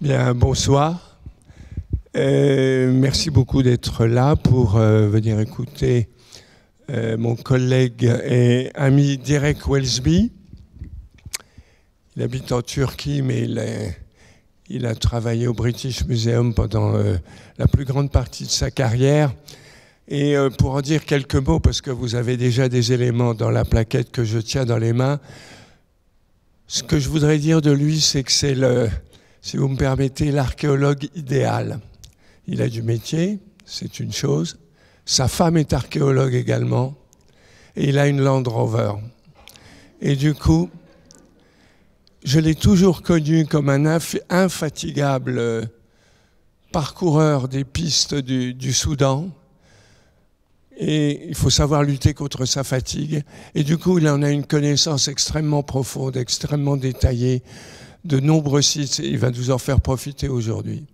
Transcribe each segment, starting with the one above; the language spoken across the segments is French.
Bien, bonsoir. Merci beaucoup d'être là pour venir écouter mon collègue et ami Derek Welsby. Il habite en Turquie, mais il a travaillé au British Museum pendant la plus grande partie de sa carrière. Et pour en dire quelques mots, parce que vous avez déjà des éléments dans la plaquette que je tiens dans les mains, ce que je voudrais dire de lui, c'est que c'est, si vous me permettez, l'archéologue idéal. Il a du métier, c'est une chose. Sa femme est archéologue également. Et il a une Land Rover. Et du coup, je l'ai toujours connu comme un infatigable parcoureur des pistes du Soudan. Et il faut savoir lutter contre sa fatigue. Et du coup, il en a une connaissance extrêmement profonde, extrêmement détaillée de nombreux sites. Et il va nous en faire profiter aujourd'hui.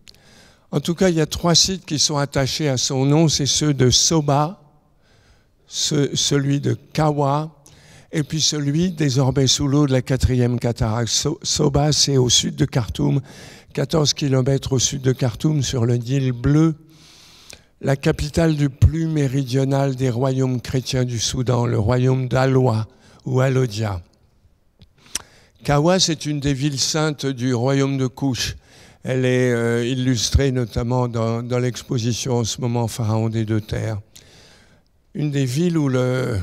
En tout cas, il y a 3 sites qui sont attachés à son nom. C'est ceux de Soba, celui de Kawa, et puis celui désormais sous l'eau de la 4e cataracte. Soba, c'est au sud de Khartoum, 14 km au sud de Khartoum, sur le Nil Bleu, la capitale du plus méridional des royaumes chrétiens du Soudan, le royaume d'Alwa ou Alodia. Kawa, c'est une des villes saintes du royaume de Kouche. Elle est illustrée notamment dans l'exposition en ce moment Pharaon des Deux Terres. Une des villes où le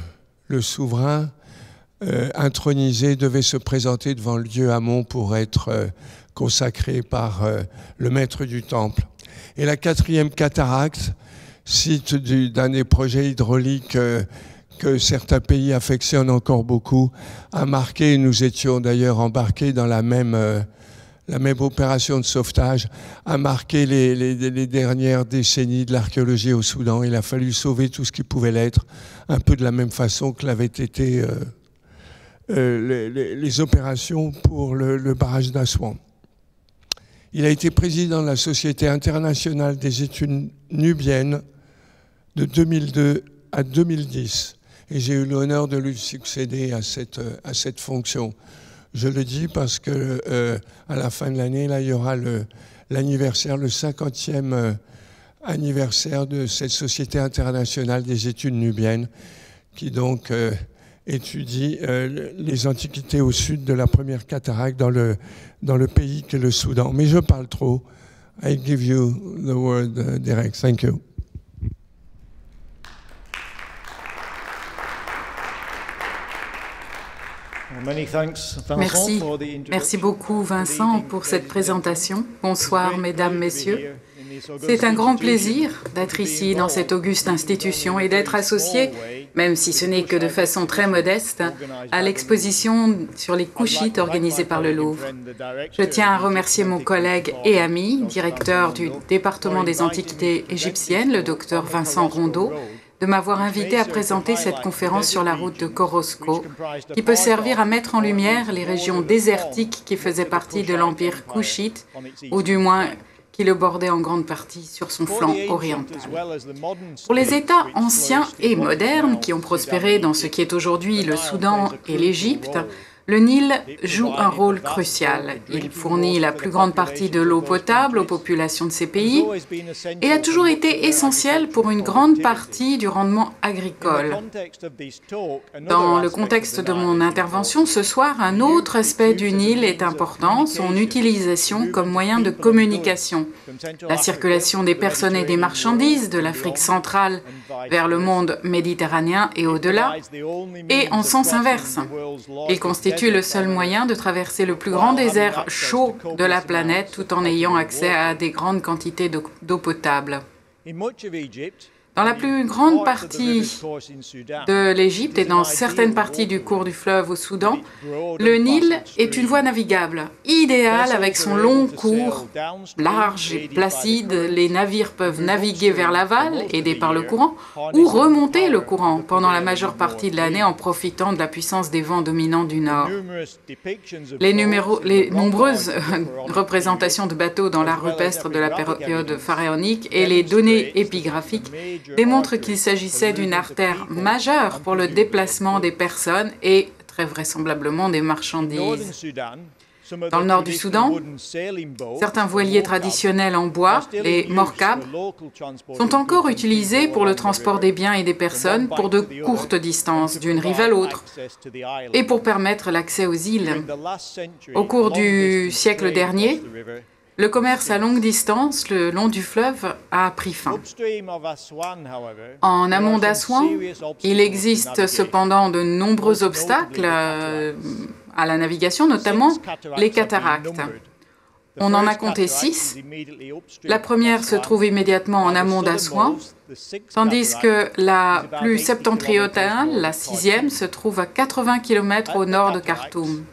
souverain intronisé devait se présenter devant le dieu Amon pour être consacré par le maître du temple. Et la 4e cataracte, site d'un des projets hydrauliques que certains pays affectionnent encore beaucoup, a marqué, nous étions d'ailleurs embarqués dans la même opération de sauvetage, a marqué les dernières décennies de l'archéologie au Soudan. Il a fallu sauver tout ce qui pouvait l'être, un peu de la même façon que l'avaient été les opérations pour le barrage d'Aswan. Il a été président de la Société internationale des études nubiennes de 2002 à 2010. Et j'ai eu l'honneur de lui succéder à cette fonction. Je le dis parce que à la fin de l'année, là, il y aura l'anniversaire, le 50e anniversaire de cette Société internationale des études nubiennes, qui donc étudie les antiquités au sud de la 1ère cataracte dans le pays qu'est le Soudan. Mais je parle trop. I give you the word, Derek. Thank you. Merci. Merci beaucoup, Vincent, pour cette présentation. Bonsoir, mesdames, messieurs. C'est un grand plaisir d'être ici dans cette auguste institution et d'être associé, même si ce n'est que de façon très modeste, à l'exposition sur les Kouchites organisée par le Louvre. Je tiens à remercier mon collègue et ami, directeur du département des antiquités égyptiennes, le docteur Vincent Rondeau, de m'avoir invité à présenter cette conférence sur la route de Korosko, qui peut servir à mettre en lumière les régions désertiques qui faisaient partie de l'empire kouchite, ou du moins qui le bordait en grande partie sur son flanc oriental. Pour les États anciens et modernes qui ont prospéré dans ce qui est aujourd'hui le Soudan et l'Égypte, le Nil joue un rôle crucial. Il fournit la plus grande partie de l'eau potable aux populations de ces pays et a toujours été essentiel pour une grande partie du rendement agricole. Dans le contexte de mon intervention ce soir, un autre aspect du Nil est important, son utilisation comme moyen de communication. La circulation des personnes et des marchandises de l'Afrique centrale vers le monde méditerranéen et au-delà, et en sens inverse. Il constitue le seul moyen de traverser le plus grand désert chaud de la planète tout en ayant accès à des grandes quantités d'eau potable. Dans la plus grande partie de l'Égypte et dans certaines parties du cours du fleuve au Soudan, le Nil est une voie navigable, idéale avec son long cours, large et placide. Les navires peuvent naviguer vers l'aval, aidés par le courant, ou remonter le courant pendant la majeure partie de l'année en profitant de la puissance des vents dominants du nord. Les nombreuses représentations de bateaux dans l'art rupestre de la période pharaonique et les données épigraphiques démontre qu'il s'agissait d'une artère majeure pour le déplacement des personnes et, très vraisemblablement, des marchandises. Dans le nord du Soudan, certains voiliers traditionnels en bois, les morkabs, sont encore utilisés pour le transport des biens et des personnes pour de courtes distances d'une rive à l'autre et pour permettre l'accès aux îles. Au cours du siècle dernier, le commerce à longue distance le long du fleuve a pris fin. En amont d'Aswan, il existe cependant de nombreux obstacles à la navigation, notamment les cataractes. On en a compté 6. La première se trouve immédiatement en amont d'Aswan, tandis que la plus septentrionale, la 6e, se trouve à 80 km au nord de Khartoum.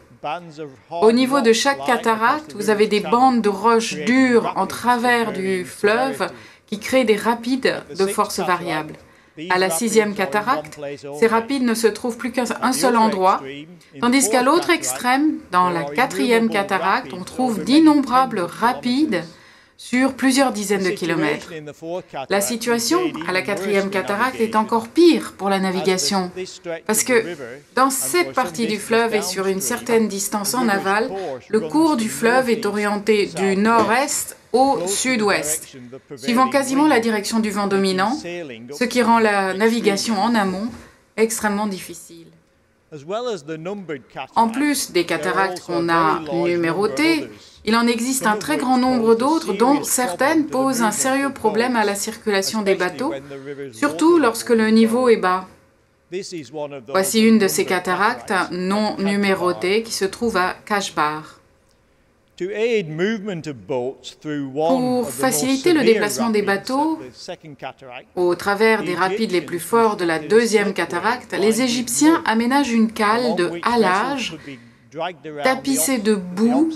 Au niveau de chaque cataracte, vous avez des bandes de roches dures en travers du fleuve qui créent des rapides de force variable. À la 6e cataracte, ces rapides ne se trouvent plus qu'à un seul endroit, tandis qu'à l'autre extrême, dans la 4e cataracte, on trouve d'innombrables rapides sur plusieurs dizaines de kilomètres. La situation à la 4e cataracte est encore pire pour la navigation, parce que dans cette partie du fleuve et sur une certaine distance en aval, le cours du fleuve est orienté du nord-est au sud-ouest, suivant quasiment la direction du vent dominant, ce qui rend la navigation en amont extrêmement difficile. En plus des cataractes qu'on a numérotées, il en existe un très grand nombre d'autres dont certaines posent un sérieux problème à la circulation des bateaux, surtout lorsque le niveau est bas. Voici une de ces cataractes non numérotées qui se trouve à Kashbar. Pour faciliter le déplacement des bateaux au travers des rapides les plus forts de la 2e cataracte, les Égyptiens aménagent une cale de halage tapissée de boue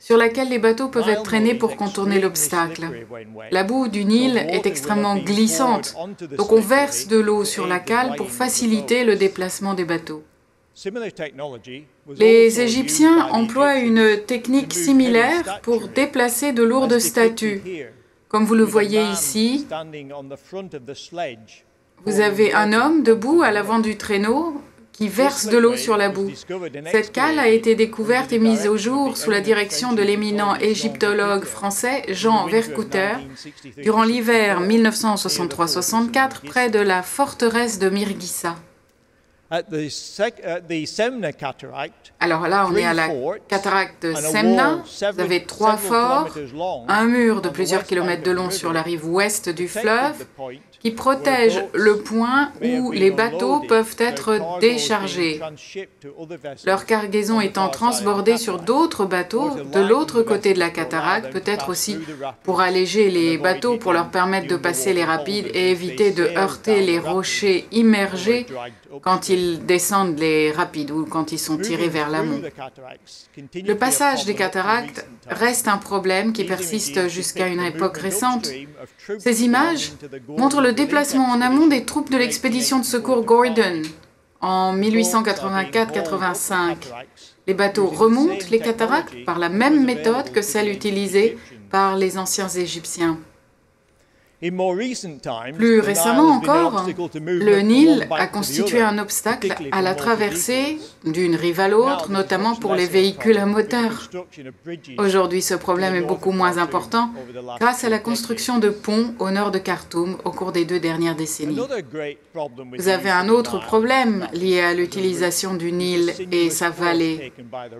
sur laquelle les bateaux peuvent être traînés pour contourner l'obstacle. La boue du Nil est extrêmement glissante, donc on verse de l'eau sur la cale pour faciliter le déplacement des bateaux. Les Égyptiens emploient une technique similaire pour déplacer de lourdes statues. Comme vous le voyez ici, vous avez un homme debout à l'avant du traîneau qui verse de l'eau sur la boue. Cette cale a été découverte et mise au jour sous la direction de l'éminent égyptologue français Jean Vercouter durant l'hiver 1963-64 près de la forteresse de Mirgissa. Alors là, on est à la cataracte de Semna. Vous avez 3 forts, un mur de plusieurs kilomètres de long sur la rive ouest du fleuve qui protège le point où les bateaux peuvent être déchargés, leur cargaison étant transbordée sur d'autres bateaux de l'autre côté de la cataracte, peut-être aussi pour alléger les bateaux, pour leur permettre de passer les rapides et éviter de heurter les rochers immergés quand ils descendent les rapides ou quand ils sont tirés vers l'amont. Le passage des cataractes reste un problème qui persiste jusqu'à une époque récente. Ces images montrent le déplacement en amont des troupes de l'expédition de secours Gordon en 1884-85. Les bateaux remontent les cataractes par la même méthode que celle utilisée par les anciens Égyptiens. Plus récemment encore, le Nil a constitué un obstacle à la traversée d'une rive à l'autre, notamment pour les véhicules à moteur. Aujourd'hui, ce problème est beaucoup moins important grâce à la construction de ponts au nord de Khartoum au cours des 2 dernières décennies. Vous avez un autre problème lié à l'utilisation du Nil et sa vallée.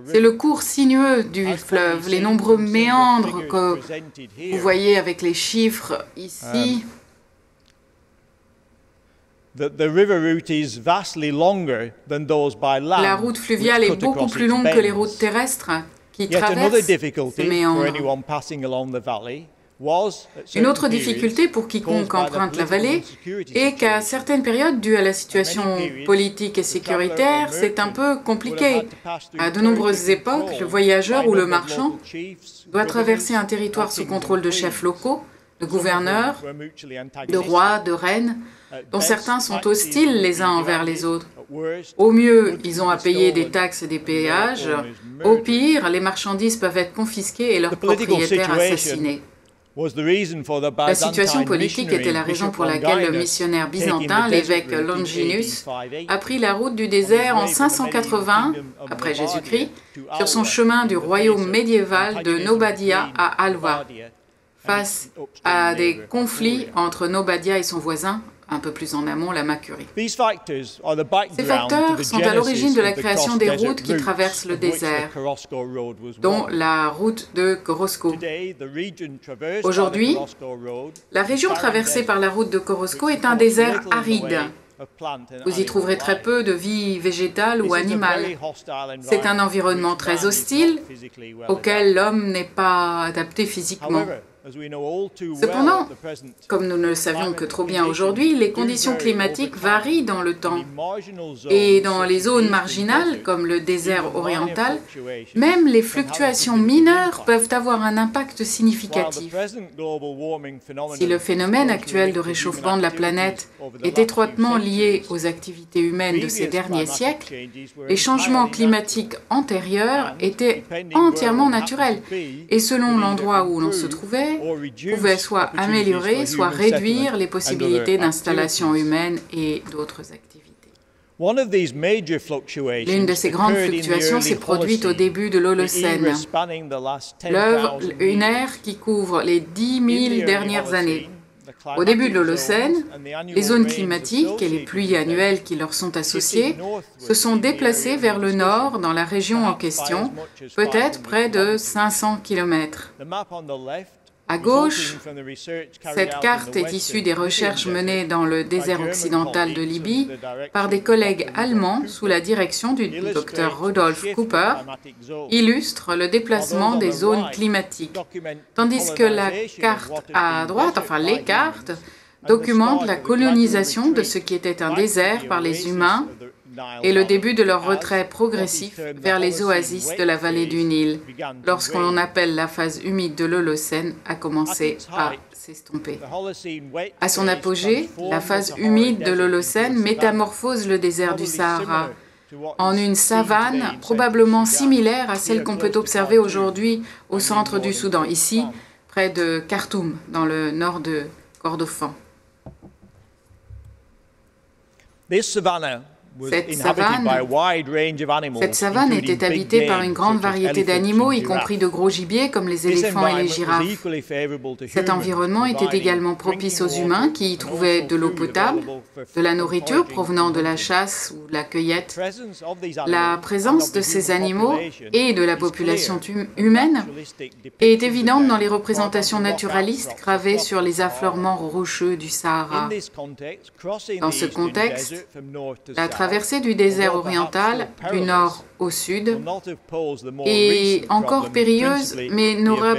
C'est le cours sinueux du fleuve, les nombreux méandres que vous voyez avec les chiffres ici. La route fluviale est beaucoup plus longue que les routes terrestres qui traversent ces méandres. Une autre difficulté pour quiconque emprunte la vallée est qu'à certaines périodes, due à la situation politique et sécuritaire, c'est un peu compliqué. À de nombreuses époques, le voyageur ou le marchand doit traverser un territoire sous contrôle de chefs locaux, de gouverneurs, de rois, de reines, dont certains sont hostiles les uns envers les autres. Au mieux, ils ont à payer des taxes et des péages. Au pire, les marchandises peuvent être confisquées et leurs propriétaires assassinés. La situation politique était la raison pour laquelle le missionnaire byzantin, l'évêque Longinus, a pris la route du désert en 580, après Jésus-Christ, sur son chemin du royaume médiéval de Nobadia à Alwa, face à des conflits entre Nobadia et son voisin, un peu plus en amont, la Makuria. Ces facteurs sont à l'origine de la création des routes qui traversent le désert, dont la route de Korosko. Aujourd'hui, la région traversée par la route de Korosko est un désert aride. Vous y trouverez très peu de vie végétale ou animale. C'est un environnement très hostile auquel l'homme n'est pas adapté physiquement. Cependant, comme nous ne le savions que trop bien aujourd'hui, les conditions climatiques varient dans le temps. Et dans les zones marginales, comme le désert oriental, même les fluctuations mineures peuvent avoir un impact significatif. Si le phénomène actuel de réchauffement de la planète est étroitement lié aux activités humaines de ces derniers siècles, les changements climatiques antérieurs étaient entièrement naturels, et selon l'endroit où l'on se trouvait, pouvaient soit améliorer, soit réduire les possibilités d'installation humaine et d'autres activités. L'une de ces grandes fluctuations s'est produite au début de l'Holocène, une ère qui couvre les 10 000 dernières années. Au début de l'Holocène, les zones climatiques et les pluies annuelles qui leur sont associées se sont déplacées vers le nord dans la région en question, peut-être près de 500 km. À gauche, cette carte est issue des recherches menées dans le désert occidental de Libye par des collègues allemands sous la direction du docteur Rodolphe Cooper, illustre le déplacement des zones climatiques, tandis que la carte à droite, enfin les cartes, documentent la colonisation de ce qui était un désert par les humains et le début de leur retrait progressif vers les oasis de la vallée du Nil, lorsque l'on appelle la phase humide de l'Holocène, a commencé à s'estomper. À son apogée, la phase humide de l'Holocène métamorphose le désert du Sahara en une savane probablement similaire à celle qu'on peut observer aujourd'hui au centre du Soudan, ici, près de Khartoum, dans le nord de Kordofan. Cette savane était habitée par une grande variété d'animaux, y compris de gros gibiers comme les éléphants et les girafes. Cet environnement était également propice aux humains qui y trouvaient de l'eau potable, de la nourriture provenant de la chasse ou de la cueillette. La présence de ces animaux et de la population humaine est évidente dans les représentations naturalistes gravées sur les affleurements rocheux du Sahara. Dans ce contexte, la traversée du désert oriental, du nord au sud, est encore périlleuse, mais n'aura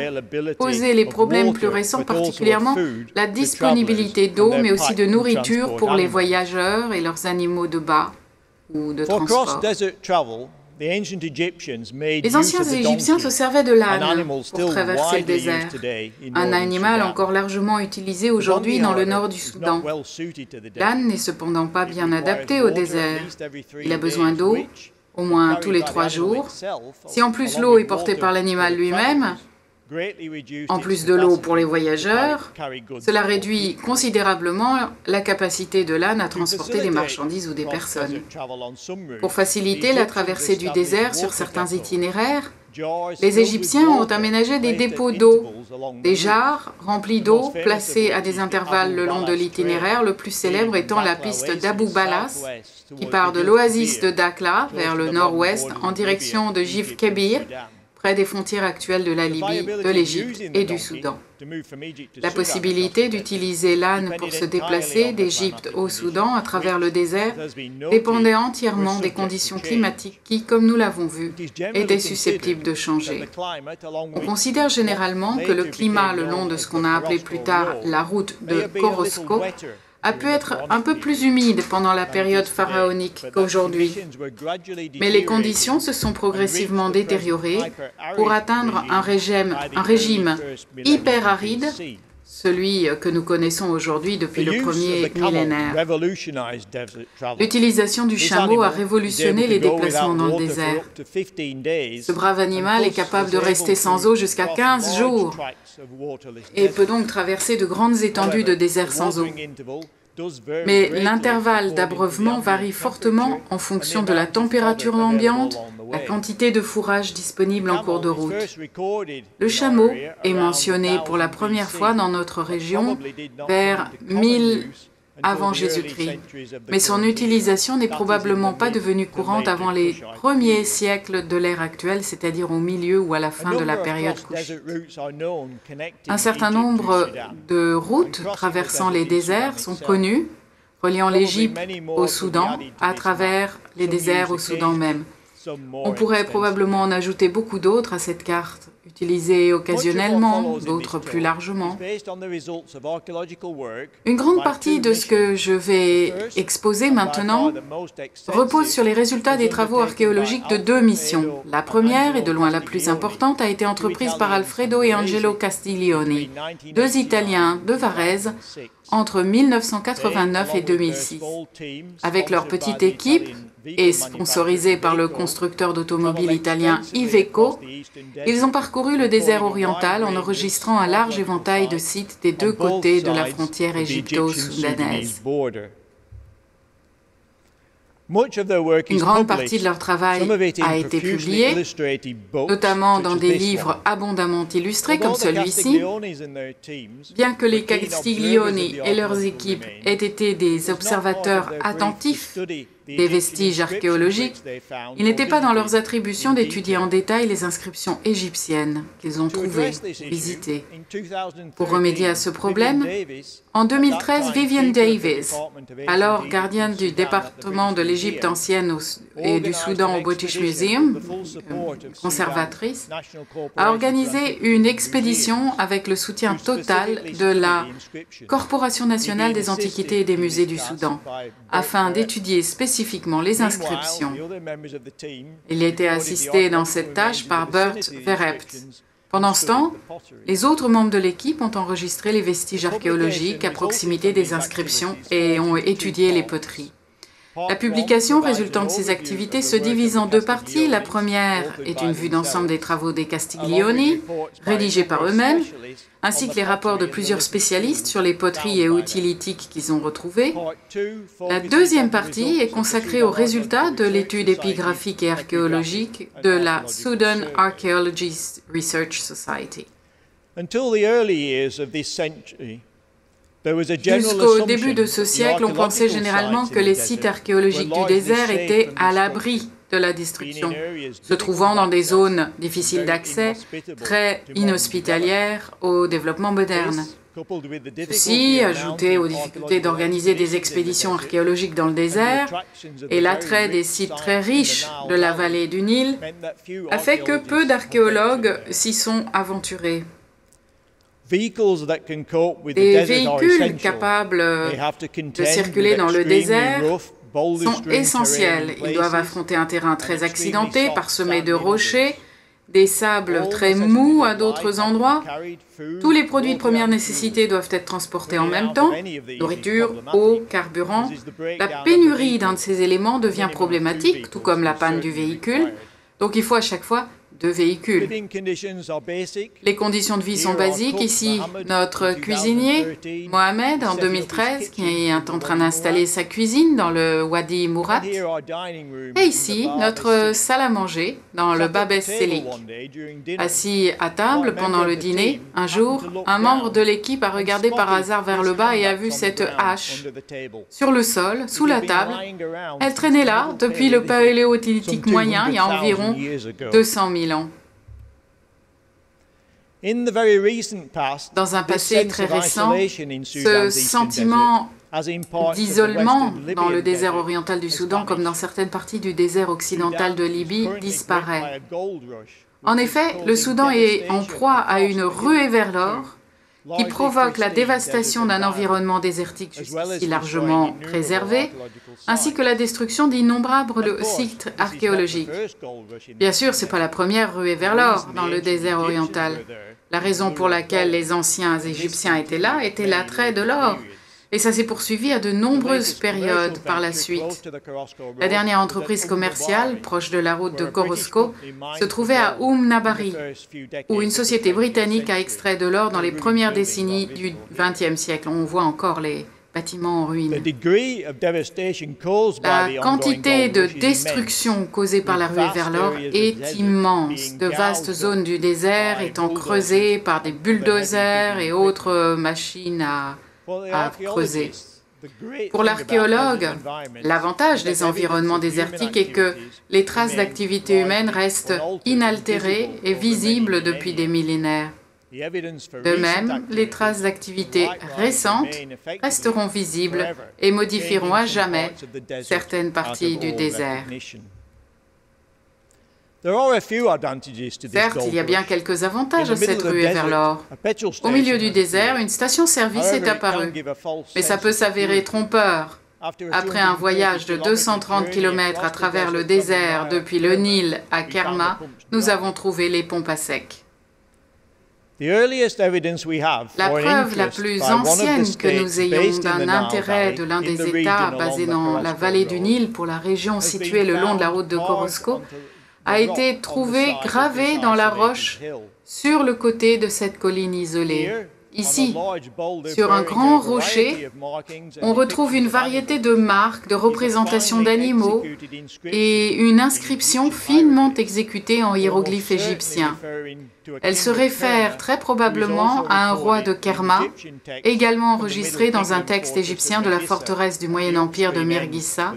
posé les problèmes plus récents, particulièrement la disponibilité d'eau, mais aussi de nourriture pour les voyageurs et leurs animaux de bât ou de transport. Les anciens Égyptiens se servaient de l'âne pour traverser le désert, un animal encore largement utilisé aujourd'hui dans le nord du Soudan. L'âne n'est cependant pas bien adapté au désert. Il a besoin d'eau, au moins tous les 3 jours. Si en plus l'eau est portée par l'animal lui-même, en plus de l'eau pour les voyageurs, cela réduit considérablement la capacité de l'âne à transporter des marchandises ou des personnes. Pour faciliter la traversée du désert sur certains itinéraires, les Égyptiens ont aménagé des dépôts d'eau, des jarres remplies d'eau placées à des intervalles le long de l'itinéraire, le plus célèbre étant la piste d'Abou Balas, qui part de l'oasis de Dakhla vers le nord-ouest en direction de Jif Kebir, près des frontières actuelles de la Libye, de l'Égypte et du Soudan. La possibilité d'utiliser l'âne pour se déplacer d'Égypte au Soudan à travers le désert dépendait entièrement des conditions climatiques qui, comme nous l'avons vu, étaient susceptibles de changer. On considère généralement que le climat le long de ce qu'on a appelé plus tard la route de Korosko a pu être un peu plus humide pendant la période pharaonique qu'aujourd'hui, mais les conditions se sont progressivement détériorées pour atteindre un régime hyper aride celui que nous connaissons aujourd'hui depuis le premier millénaire. L'utilisation du chameau a révolutionné les déplacements dans le désert. Ce brave animal est capable de rester sans eau jusqu'à 15 jours et peut donc traverser de grandes étendues de désert sans eau. Mais l'intervalle d'abreuvement varie fortement en fonction de la température ambiante, la quantité de fourrage disponible en cours de route. Le chameau est mentionné pour la première fois dans notre région vers 1000 avant Jésus-Christ, mais son utilisation n'est probablement pas devenue courante avant les premiers siècles de l'ère actuelle, c'est-à-dire au milieu ou à la fin de la période Kouchite. Un certain nombre de routes traversant les déserts sont connues, reliant l'Égypte au Soudan, à travers les déserts au Soudan même. On pourrait probablement en ajouter beaucoup d'autres à cette carte, utilisées occasionnellement, d'autres plus largement. Une grande partie de ce que je vais exposer maintenant repose sur les résultats des travaux archéologiques de deux missions. La première, et de loin la plus importante, a été entreprise par Alfredo et Angelo Castiglioni, deux Italiens de Varèse, entre 1989 et 2006. Avec leur petite équipe et sponsorisée par le constructeur d'automobiles italien Iveco, ils ont parcouru le désert oriental en enregistrant un large éventail de sites des deux côtés de la frontière égypto-soudanaise. Une grande partie de leur travail a été publiée, notamment dans des livres abondamment illustrés comme celui-ci. Bien que les Castiglioni et leurs équipes aient été des observateurs attentifs des vestiges archéologiques, il n'était pas dans leurs attributions d'étudier en détail les inscriptions égyptiennes qu'ils ont trouvées, visitées. Pour remédier à ce problème, en 2013, Vivian Davis, alors gardienne du département de l'Égypte ancienne et du Soudan au British Museum, conservatrice, a organisé une expédition avec le soutien total de la Corporation nationale des antiquités et des musées du Soudan, afin d'étudier spécifiquement les inscriptions. Il était assisté dans cette tâche par Bert Verrept. Pendant ce temps, les autres membres de l'équipe ont enregistré les vestiges archéologiques à proximité des inscriptions et ont étudié les poteries. La publication résultant de ces activités se divise en deux parties. La première est une vue d'ensemble des travaux des Castiglioni, rédigés par eux-mêmes, ainsi que les rapports de plusieurs spécialistes sur les poteries et outils lithiques qu'ils ont retrouvés. La deuxième partie est consacrée aux résultats de l'étude épigraphique et archéologique de la Sudan Archaeologist Research Society. Jusqu'au début de ce siècle, on pensait généralement que les sites archéologiques du désert étaient à l'abri de la destruction, se trouvant dans des zones difficiles d'accès, très inhospitalières au développement moderne. Ceci, ajouté aux difficultés d'organiser des expéditions archéologiques dans le désert et l'attrait des sites très riches de la vallée du Nil, a fait que peu d'archéologues s'y sont aventurés. Des véhicules capables de circuler dans le désert sont essentiels. Ils doivent affronter un terrain très accidenté, parsemé de rochers, des sables très mous à d'autres endroits. Tous les produits de première nécessité doivent être transportés en même temps, nourriture, eau, carburant. La pénurie d'un de ces éléments devient problématique, tout comme la panne du véhicule. Donc il faut à chaque fois deux véhicules. Les conditions de vie sont basiques. Ici, notre cuisinier, Mohamed, en 2013, qui est en train d'installer sa cuisine dans le Wadi Murrat. Et ici, notre salle à manger, dans le Bab es-Selik. Assis à table pendant le dîner, un jour, un membre de l'équipe a regardé par hasard vers le bas et a vu cette hache sur le sol, sous la table. Elle traînait là depuis le paléolithique moyen, il y a environ 200 000 ans. Dans un passé très récent, ce sentiment d'isolement dans le désert oriental du Soudan, comme dans certaines parties du désert occidental de Libye, disparaît. En effet, le Soudan est en proie à une ruée vers l'or Il provoque la dévastation d'un environnement désertique jusqu'ici largement préservé, ainsi que la destruction d'innombrables sites archéologiques. Bien sûr, ce n'est pas la première ruée vers l'or dans le désert oriental. La raison pour laquelle les anciens Égyptiens était l'attrait de l'or. Et ça s'est poursuivi à de nombreuses périodes par la suite. La dernière entreprise commerciale, proche de la route de Korosko, se trouvait à Nabari, où une société britannique a extrait de l'or dans les premières décennies du XXe siècle. On voit encore les bâtiments en ruine. La quantité de destruction causée par la ruée vers l'or est immense. De vastes zones du désert étant creusées par des bulldozers et autres machines à creuser. Pour l'archéologue, l'avantage des environnements désertiques est que les traces d'activité humaine restent inaltérées et visibles depuis des millénaires. De même, les traces d'activité récentes resteront visibles et modifieront à jamais certaines parties du désert. Certes, il y a bien quelques avantages à cette ruée vers l'or. Au milieu du désert, une station-service est apparue, mais ça peut s'avérer trompeur. Après un voyage de 230 km à travers le désert depuis le Nil à Kerma, nous avons trouvé les pompes à sec. La preuve la plus ancienne que nous ayons d'un intérêt de l'un des États basé dans la vallée du Nil pour la région située le long de la route de Korosko a été trouvé gravé dans la roche sur le côté de cette colline isolée. Ici, sur un grand rocher, on retrouve une variété de marques, de représentations d'animaux et une inscription finement exécutée en hiéroglyphes égyptiens. Elle se réfère très probablement à un roi de Kerma, également enregistré dans un texte égyptien de la forteresse du Moyen-Empire de Mirgissa,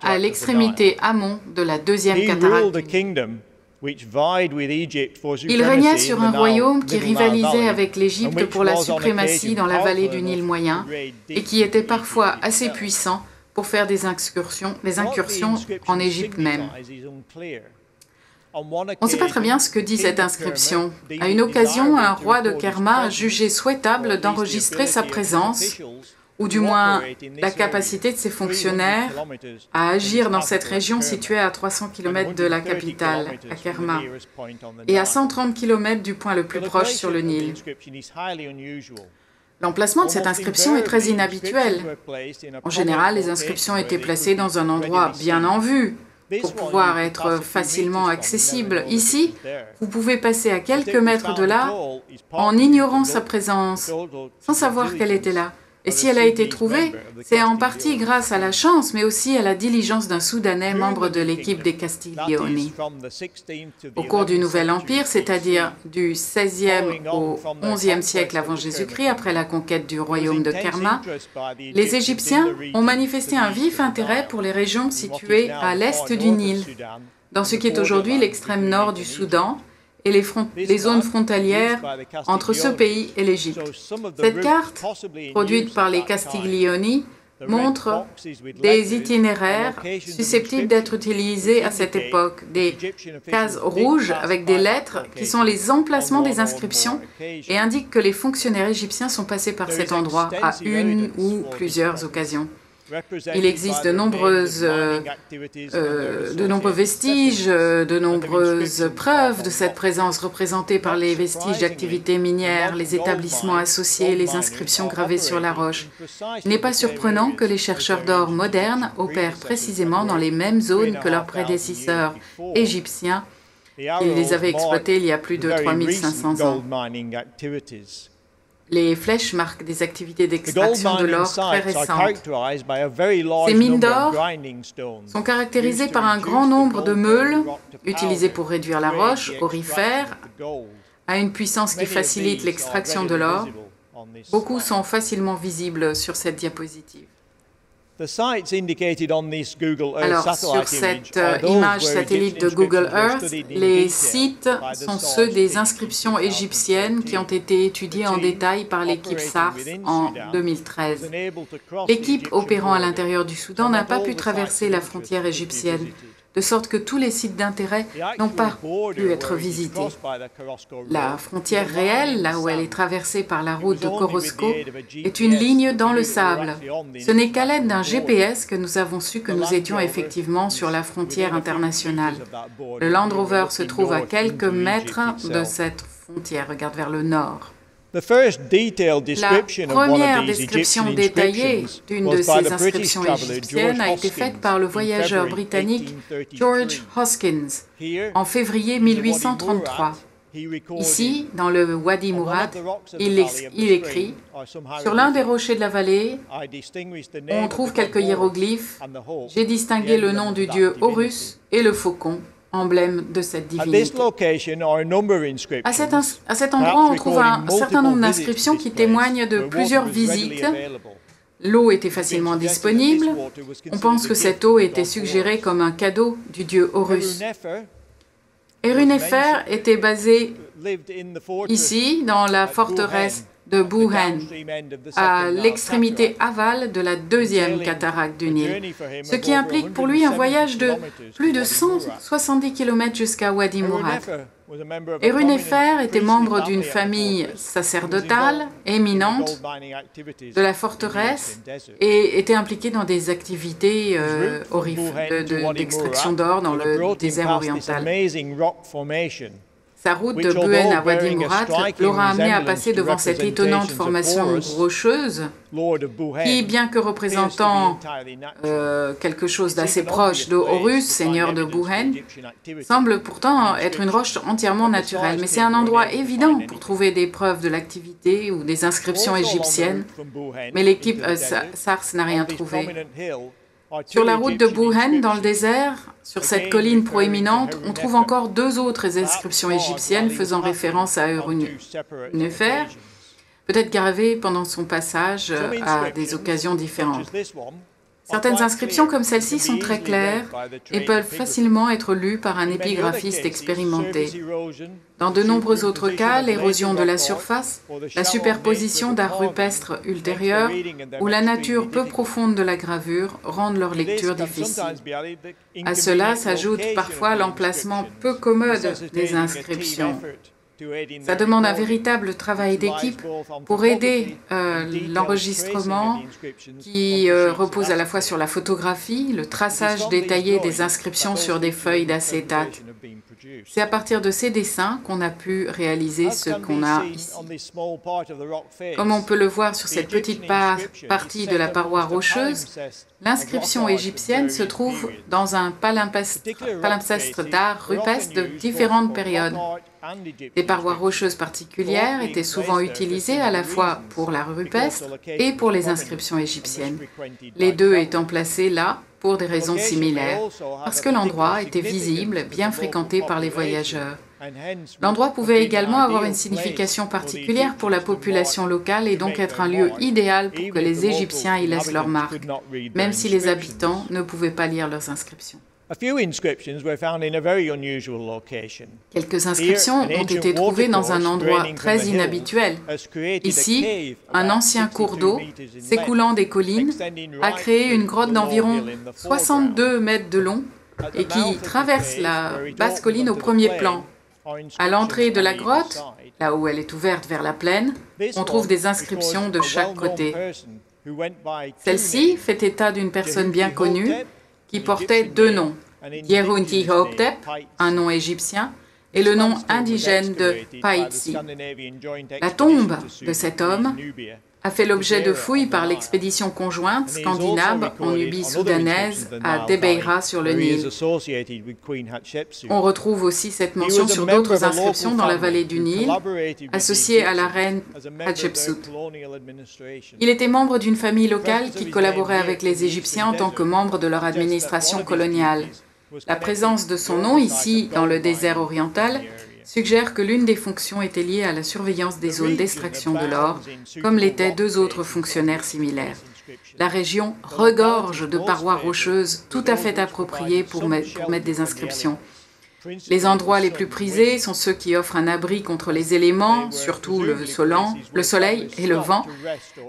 à l'extrémité amont de la deuxième cataracte. Il régnait sur un royaume qui rivalisait avec l'Égypte pour la suprématie dans la vallée du Nil moyen et qui était parfois assez puissant pour faire des incursions en Égypte même. On ne sait pas très bien ce que dit cette inscription. À une occasion, un roi de Kerma a jugé souhaitable d'enregistrer sa présence, ou du moins la capacité de ses fonctionnaires à agir dans cette région située à 300 km de la capitale, à Kerma, et à 130 km du point le plus proche sur le Nil. L'emplacement de cette inscription est très inhabituel. En général, les inscriptions étaient placées dans un endroit bien en vue, pour pouvoir être facilement accessible. Ici, vous pouvez passer à quelques mètres de là en ignorant sa présence, sans savoir qu'elle était là. Et si elle a été trouvée, c'est en partie grâce à la chance, mais aussi à la diligence d'un Soudanais membre de l'équipe des Castiglioni. Au cours du Nouvel Empire, c'est-à-dire du XVIe au XIe siècle avant Jésus-Christ, après la conquête du royaume de Kerma, les Égyptiens ont manifesté un vif intérêt pour les régions situées à l'est du Nil, dans ce qui est aujourd'hui l'extrême nord du Soudan, et les zones frontalières entre ce pays et l'Égypte. Cette carte, produite par les Castiglioni, montre des itinéraires susceptibles d'être utilisés à cette époque, des cases rouges avec des lettres qui sont les emplacements des inscriptions et indiquent que les fonctionnaires égyptiens sont passés par cet endroit à une ou plusieurs occasions. Il existe de nombreux vestiges, de nombreuses preuves de cette présence représentée par les vestiges d'activités minières, les établissements associés, les inscriptions gravées sur la roche. Il n'est pas surprenant que les chercheurs d'or modernes opèrent précisément dans les mêmes zones que leurs prédécesseurs égyptiens. Ils les avaient exploitées il y a plus de 3500 ans. Les flèches marquent des activités d'extraction de l'or très récentes. Ces mines d'or sont caractérisées par un grand nombre de meules utilisées pour réduire la roche aurifère à une puissance qui facilite l'extraction de l'or. Beaucoup sont facilement visibles sur cette diapositive. Alors, sur cette image satellite de Google Earth, les sites sont ceux des inscriptions égyptiennes qui ont été étudiées en détail par l'équipe SARS en 2013. L'équipe opérant à l'intérieur du Soudan n'a pas pu traverser la frontière égyptienne, de sorte que tous les sites d'intérêt n'ont pas pu être visités. La frontière réelle, là où elle est traversée par la route de Korosko, est une ligne dans le sable. Ce n'est qu'à l'aide d'un GPS que nous avons su que nous étions effectivement sur la frontière internationale. Le Land Rover se trouve à quelques mètres de cette frontière, regarde vers le nord. La première description détaillée d'une de ces inscriptions égyptiennes a été faite par le voyageur britannique George Hoskins en février 1833. Ici, dans le Wadi Murrat, il écrit « Sur l'un des rochers de la vallée, on trouve quelques hiéroglyphes. J'ai distingué le nom du dieu Horus et le faucon, emblème de cette divinité. » À cet endroit, on trouve un certain nombre d'inscriptions qui témoignent de plusieurs visites. L'eau était facilement disponible. On pense que cette eau était suggérée comme un cadeau du dieu Horus. Harunefer était basé ici, dans la forteresse de Buhen, à l'extrémité aval de la deuxième cataracte du Nil, ce qui implique pour lui un voyage de plus de 170 km jusqu'à Wadi Murrat. Harunefer était membre d'une famille sacerdotale éminente de la forteresse et était impliqué dans des activités d'extraction d'or dans le désert oriental. Sa route de Buhen à Wadi Murrat l'aura amené à passer devant cette étonnante formation rocheuse qui, bien que représentant quelque chose d'assez proche de Horus, seigneur de Buhen, semble pourtant être une roche entièrement naturelle. Mais c'est un endroit évident pour trouver des preuves de l'activité ou des inscriptions égyptiennes, mais l'équipe SARS n'a rien trouvé. Sur la route de Buhen, dans le désert, sur cette colline proéminente, on trouve encore deux autres inscriptions égyptiennes faisant référence à Harunefer, peut-être gravées pendant son passage à des occasions différentes. Certaines inscriptions comme celle-ci sont très claires et peuvent facilement être lues par un épigraphiste expérimenté. Dans de nombreux autres cas, l'érosion de la surface, la superposition d'art rupestre ultérieur ou la nature peu profonde de la gravure rendent leur lecture difficile. À cela s'ajoute parfois l'emplacement peu commode des inscriptions. Ça demande un véritable travail d'équipe pour aider l'enregistrement qui repose à la fois sur la photographie, le traçage détaillé des inscriptions sur des feuilles d'acétate. C'est à partir de ces dessins qu'on a pu réaliser ce qu'on a ici. Comme on peut le voir sur cette petite partie de la paroi rocheuse, l'inscription égyptienne se trouve dans un palimpseste d'art rupestre de différentes périodes. Des parois rocheuses particulières étaient souvent utilisées à la fois pour l'art rupestre et pour les inscriptions égyptiennes, les deux étant placés là pour des raisons similaires, parce que l'endroit était visible, bien fréquenté par les voyageurs. L'endroit pouvait également avoir une signification particulière pour la population locale et donc être un lieu idéal pour que les Égyptiens y laissent leur marque, même si les habitants ne pouvaient pas lire leurs inscriptions. Quelques inscriptions ont été trouvées dans un endroit très inhabituel. Ici, un ancien cours d'eau s'écoulant des collines a créé une grotte d'environ 62 mètres de long et qui traverse la basse colline au premier plan. À l'entrée de la grotte, là où elle est ouverte vers la plaine, on trouve des inscriptions de chaque côté. Celle-ci fait état d'une personne bien connue qui portait deux noms, Djerunti-Hoptep, un nom égyptien, et le nom indigène de Paitsi. La tombe de cet homme a fait l'objet de fouilles par l'expédition conjointe scandinave en Nubie soudanaise à Debeira sur le Nil. On retrouve aussi cette mention sur d'autres inscriptions dans la vallée du Nil, associée à la reine Hatshepsut. Il était membre d'une famille locale qui collaborait avec les Égyptiens en tant que membre de leur administration coloniale. La présence de son nom ici, dans le désert oriental, suggère que l'une des fonctions était liée à la surveillance des zones d'extraction de l'or, comme l'étaient deux autres fonctionnaires similaires. La région regorge de parois rocheuses tout à fait appropriées pour mettre des inscriptions. Les endroits les plus prisés sont ceux qui offrent un abri contre les éléments, surtout le soleil et le vent,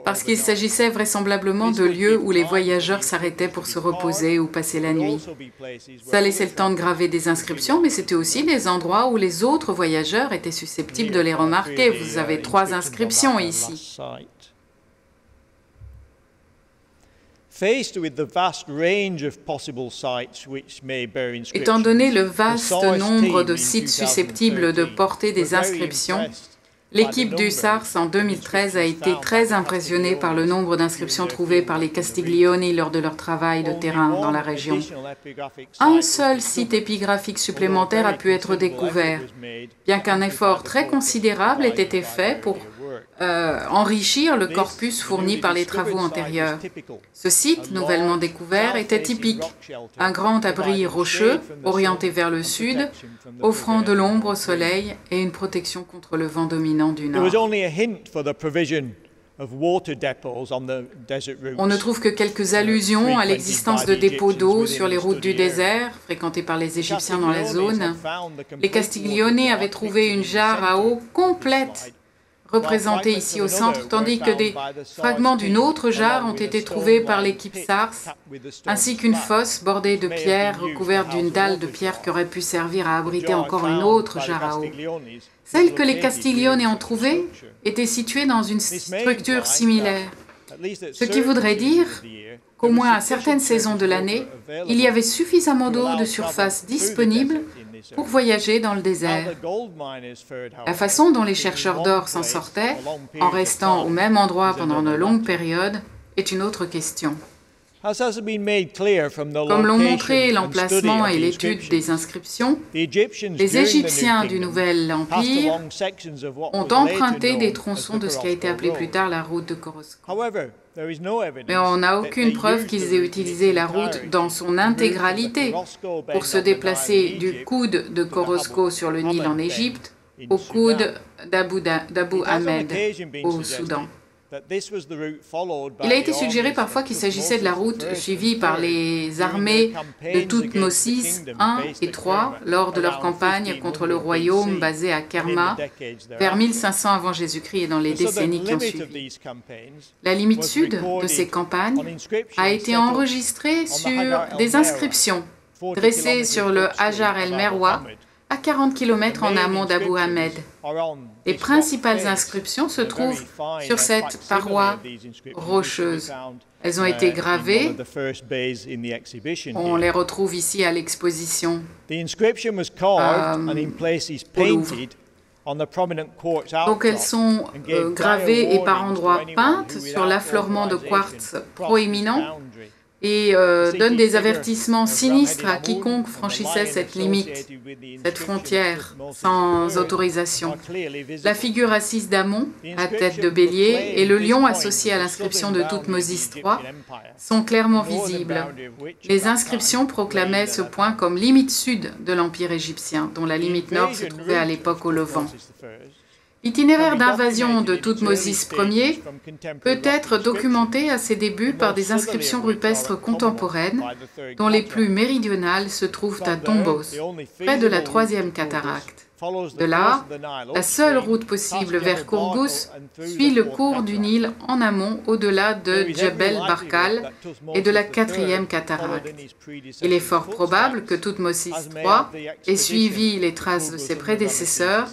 parce qu'il s'agissait vraisemblablement de lieux où les voyageurs s'arrêtaient pour se reposer ou passer la nuit. Ça laissait le temps de graver des inscriptions, mais c'était aussi les endroits où les autres voyageurs étaient susceptibles de les remarquer. Vous avez 3 inscriptions ici. Étant donné le vaste nombre de sites susceptibles de porter des inscriptions, l'équipe du SARS en 2013 a été très impressionnée par le nombre d'inscriptions trouvées par les Castiglioni lors de leur travail de terrain dans la région. Un seul site épigraphique supplémentaire a pu être découvert, bien qu'un effort très considérable ait été fait pour enrichir le corpus fourni par les travaux antérieurs. Ce site, nouvellement découvert, était typique. Un grand abri rocheux, orienté vers le sud, offrant de l'ombre au soleil et une protection contre le vent dominant du nord. On ne trouve que quelques allusions à l'existence de dépôts d'eau sur les routes du désert, fréquentées par les Égyptiens dans la zone. Les Castiglioni avaient trouvé une jarre à eau complète, représentée ici au centre, tandis que des fragments d'une autre jarre ont été trouvés par l'équipe SARS, ainsi qu'une fosse bordée de pierres recouverte d'une dalle de pierre qui aurait pu servir à abriter encore une autre jarre à eau. Celle que les Castiglioni ont trouvée était située dans une structure similaire, ce qui voudrait dire qu'au moins à certaines saisons de l'année, il y avait suffisamment d'eau de surface disponible pour voyager dans le désert. La façon dont les chercheurs d'or s'en sortaient, en restant au même endroit pendant de longues périodes, est une autre question. Comme l'ont montré l'emplacement et l'étude des inscriptions, les Égyptiens du Nouvel Empire ont emprunté des tronçons de ce qui a été appelé plus tard la route de Korosko. Mais on n'a aucune preuve qu'ils aient utilisé la route dans son intégralité pour se déplacer du coude de Korosko sur le Nil en Égypte au coude d'Abu Ahmed au Soudan. Il a été suggéré parfois qu'il s'agissait de la route suivie par les armées de Toutmosis I et III lors de leur campagne contre le royaume basé à Kerma vers 1500 avant Jésus-Christ et dans les décennies qui ont suivi. La limite sud de ces campagnes a été enregistrée sur des inscriptions dressées sur le Hajar el-Merwa, à 40 km en amont d'Abu Ahmed. Les principales inscriptions se trouvent sur cette paroi rocheuse. Elles ont été gravées. On les retrouve ici à l'exposition au Louvre. Donc elles sont gravées et par endroits peintes sur l'affleurement de quartz proéminent et donne des avertissements sinistres à quiconque franchissait cette limite, cette frontière, sans autorisation. La figure assise d'Amon, à tête de bélier, et le lion associé à l'inscription de Thoutmosis III sont clairement visibles. Les inscriptions proclamaient ce point comme limite sud de l'Empire égyptien, dont la limite nord se trouvait à l'époque au Levant. L'itinéraire d'invasion de Thoutmosis Ier peut être documenté à ses débuts par des inscriptions rupestres contemporaines, dont les plus méridionales se trouvent à Dombos, près de la troisième cataracte. De là, la seule route possible vers Kourgous suit le cours du Nil en amont au-delà de Jebel Barkal et de la quatrième cataracte. Il est fort probable que Thoutmosis III ait suivi les traces de ses prédécesseurs,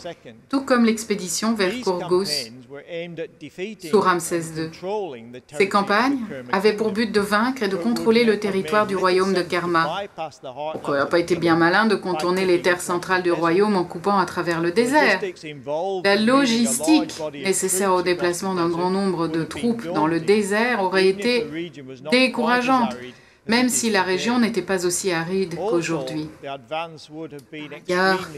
tout comme l'expédition vers Kourgous sous Ramsès II. Ces campagnes avaient pour but de vaincre et de contrôler le territoire du royaume de Kerma. Donc, il n'a pas été bien malin de contourner les terres centrales du royaume en coupant à travers le désert. La logistique nécessaire au déplacement d'un grand nombre de troupes dans le désert aurait été décourageante, même si la région n'était pas aussi aride qu'aujourd'hui. Car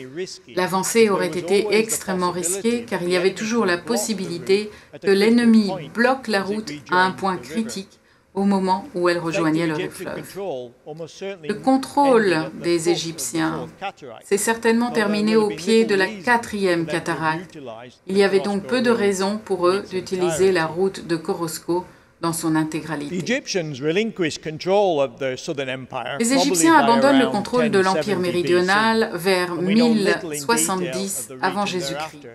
l'avancée aurait été extrêmement risquée, car il y avait toujours la possibilité que l'ennemi bloque la route à un point critique au moment où elle rejoignait le fleuve. Le contrôle des Égyptiens s'est certainement terminé au pied de la quatrième cataracte. Il y avait donc peu de raisons pour eux d'utiliser la route de Korosko dans son intégralité. Les Égyptiens abandonnent le contrôle de l'Empire méridional vers 1070 avant Jésus-Christ.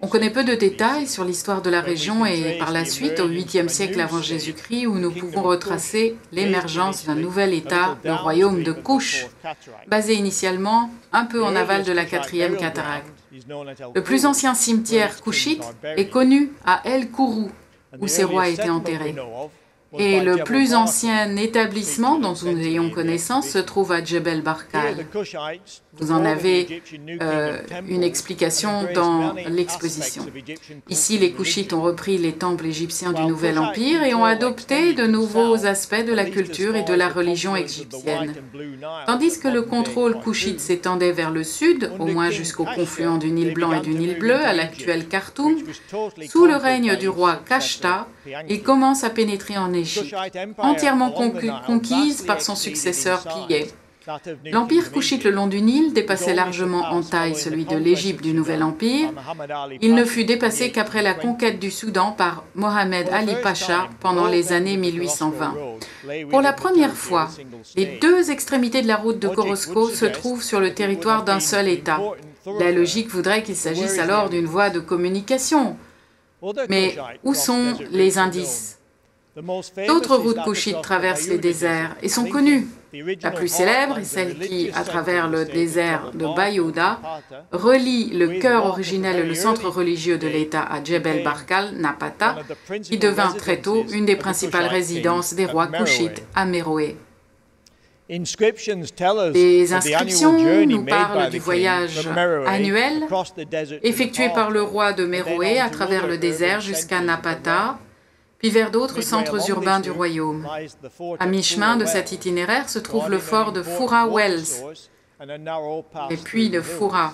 On connaît peu de détails sur l'histoire de la région et par la suite, au 8e siècle avant Jésus-Christ, où nous pouvons retracer l'émergence d'un nouvel État, le royaume de Kouche, basé initialement un peu en aval de la 4e cataracte. Le plus ancien cimetière kouchite est connu à El Kourou, où ces rois étaient enterrés. Et le plus ancien établissement dont nous ayons connaissance se trouve à Jebel Barkal. Vous en avez une explication dans l'exposition. Ici, les Kouchites ont repris les temples égyptiens du Nouvel Empire et ont adopté de nouveaux aspects de la culture et de la religion égyptienne. Tandis que le contrôle kouchite s'étendait vers le sud, au moins jusqu'au confluent du Nil Blanc et du Nil Bleu, à l'actuel Khartoum, sous le règne du roi Kashta, il commence à pénétrer en Égypte, entièrement conquise par son successeur Pillé. L'empire kouchite le long du Nil dépassait largement en taille celui de l'Égypte du Nouvel Empire. Il ne fut dépassé qu'après la conquête du Soudan par Mohamed Ali Pacha pendant les années 1820. Pour la première fois, les deux extrémités de la route de Korosko se trouvent sur le territoire d'un seul État. La logique voudrait qu'il s'agisse alors d'une voie de communication. Mais où sont les indices? D'autres routes kouchites traversent les déserts et sont connues. La plus célèbre est celle qui, à travers le désert de Bayouda, relie le cœur originel et le centre religieux de l'État à Jebel Barkal, Napata, qui devint très tôt une des principales résidences des rois kouchites à Méroé. Les inscriptions nous parlent du voyage annuel effectué par le roi de Méroé à travers le désert jusqu'à Napata, puis vers d'autres centres urbains du royaume. À mi-chemin de cet itinéraire se trouve le fort de Foura Wells, et puis de Foura.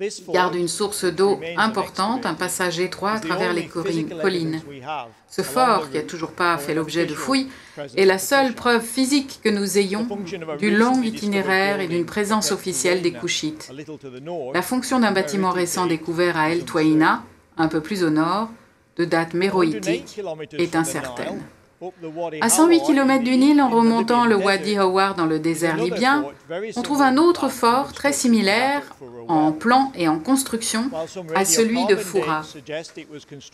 Il garde une source d'eau importante, un passage étroit à travers les collines. Ce fort, qui n'a toujours pas fait l'objet de fouilles, est la seule preuve physique que nous ayons du long itinéraire et d'une présence officielle des Kouchites. La fonction d'un bâtiment récent découvert à El Touaïna, un peu plus au nord, de date méroïtique, est incertaine. À 108 km du Nil, en remontant le Wadi Hawar dans le désert libyen, on trouve un autre fort très similaire, en plan et en construction, à celui de Foura.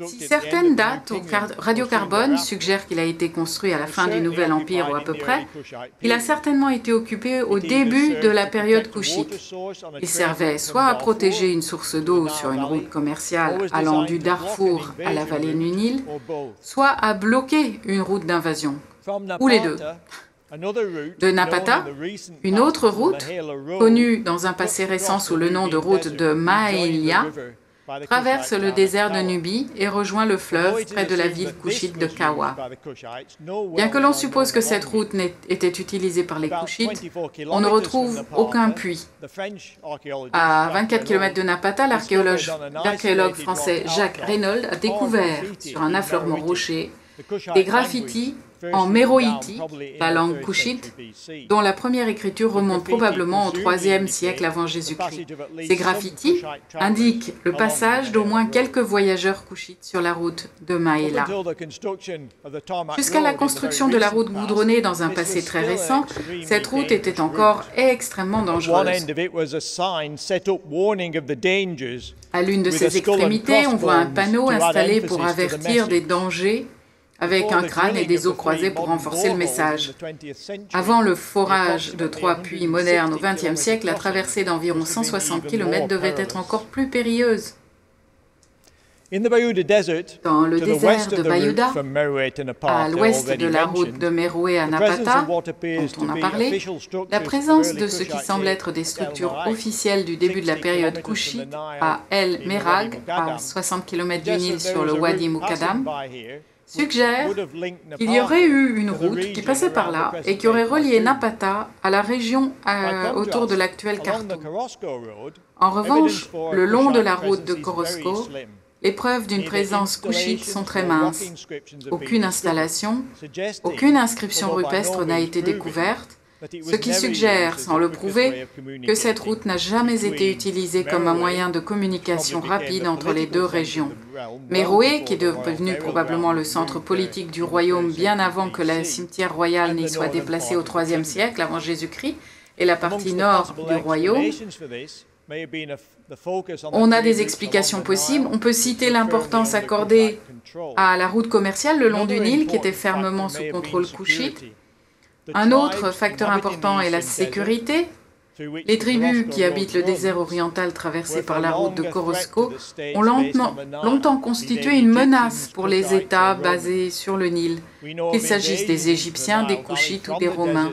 Si certaines dates au radiocarbone suggèrent qu'il a été construit à la fin du Nouvel Empire ou à peu près, il a certainement été occupé au début de la période kouchite. Il servait soit à protéger une source d'eau sur une route commerciale allant du Darfour à la vallée du Nil, soit à bloquer une route d'invasion, ou les deux. De Napata, une autre route, connue dans un passé récent sous le nom de route de Maïlia, traverse le désert de Nubie et rejoint le fleuve près de la ville kouchite de Kawa. Bien que l'on suppose que cette route était utilisée par les Kouchites, on ne retrouve aucun puits. À 24 km de Napata, l'archéologue français Jacques Reynold a découvert, sur un affleurement rocheux, des graffitis en méroïtique, la langue kouchite, dont la première écriture remonte probablement au 3e siècle avant Jésus-Christ. Ces graffitis indiquent le passage d'au moins quelques voyageurs kouchites sur la route de Maïla. Jusqu'à la construction de la route goudronnée dans un passé très récent, cette route était encore extrêmement dangereuse. À l'une de ses extrémités, on voit un panneau installé pour avertir des dangers, avec un crâne et des os croisés pour renforcer le message. Avant le forage de trois puits modernes au XXe siècle, la traversée d'environ 160 km devait être encore plus périlleuse. Dans le désert de Bayouda, à l'ouest de la route de Méroé à Napata, dont on a parlé, la présence de ce qui semble être des structures officielles du début de la période kouchite à El Merag, à 60 km du Nil sur le Wadi Mukadam, suggère qu'il y aurait eu une route qui passait par là et qui aurait relié Napata à la région autour de l'actuel Khartoum. En revanche, le long de la route de Korosko, les preuves d'une présence kouchite sont très minces. Aucune inscription rupestre n'a été découverte, ce qui suggère, sans le prouver, que cette route n'a jamais été utilisée comme un moyen de communication rapide entre les deux régions. Méroé, qui est devenu probablement le centre politique du royaume bien avant que le cimetière royal n'y soit déplacé au IIIe siècle avant Jésus-Christ, et la partie nord du royaume, on a des explications possibles. On peut citer l'importance accordée à la route commerciale le long du Nil, qui était fermement sous contrôle kouchite. Un autre facteur important est la sécurité. Les tribus qui habitent le désert oriental traversé par la route de Korosko ont longtemps constitué une menace pour les États basés sur le Nil, qu'il s'agisse des Égyptiens, des Kouchites ou des Romains.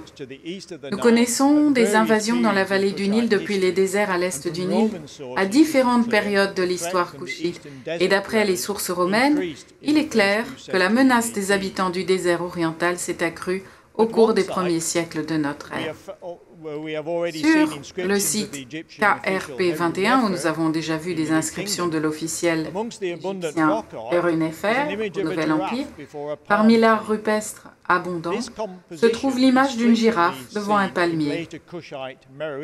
Nous connaissons des invasions dans la vallée du Nil depuis les déserts à l'est du Nil à différentes périodes de l'histoire kouchite. Et d'après les sources romaines, il est clair que la menace des habitants du désert oriental s'est accrue au cours des premiers siècles de notre ère. Sur le site KRP21, où nous avons déjà vu des inscriptions de l'officiel égyptien Harunefer, Nouvel Empire, parmi l'art rupestre abondant, se trouve l'image d'une girafe devant un palmier.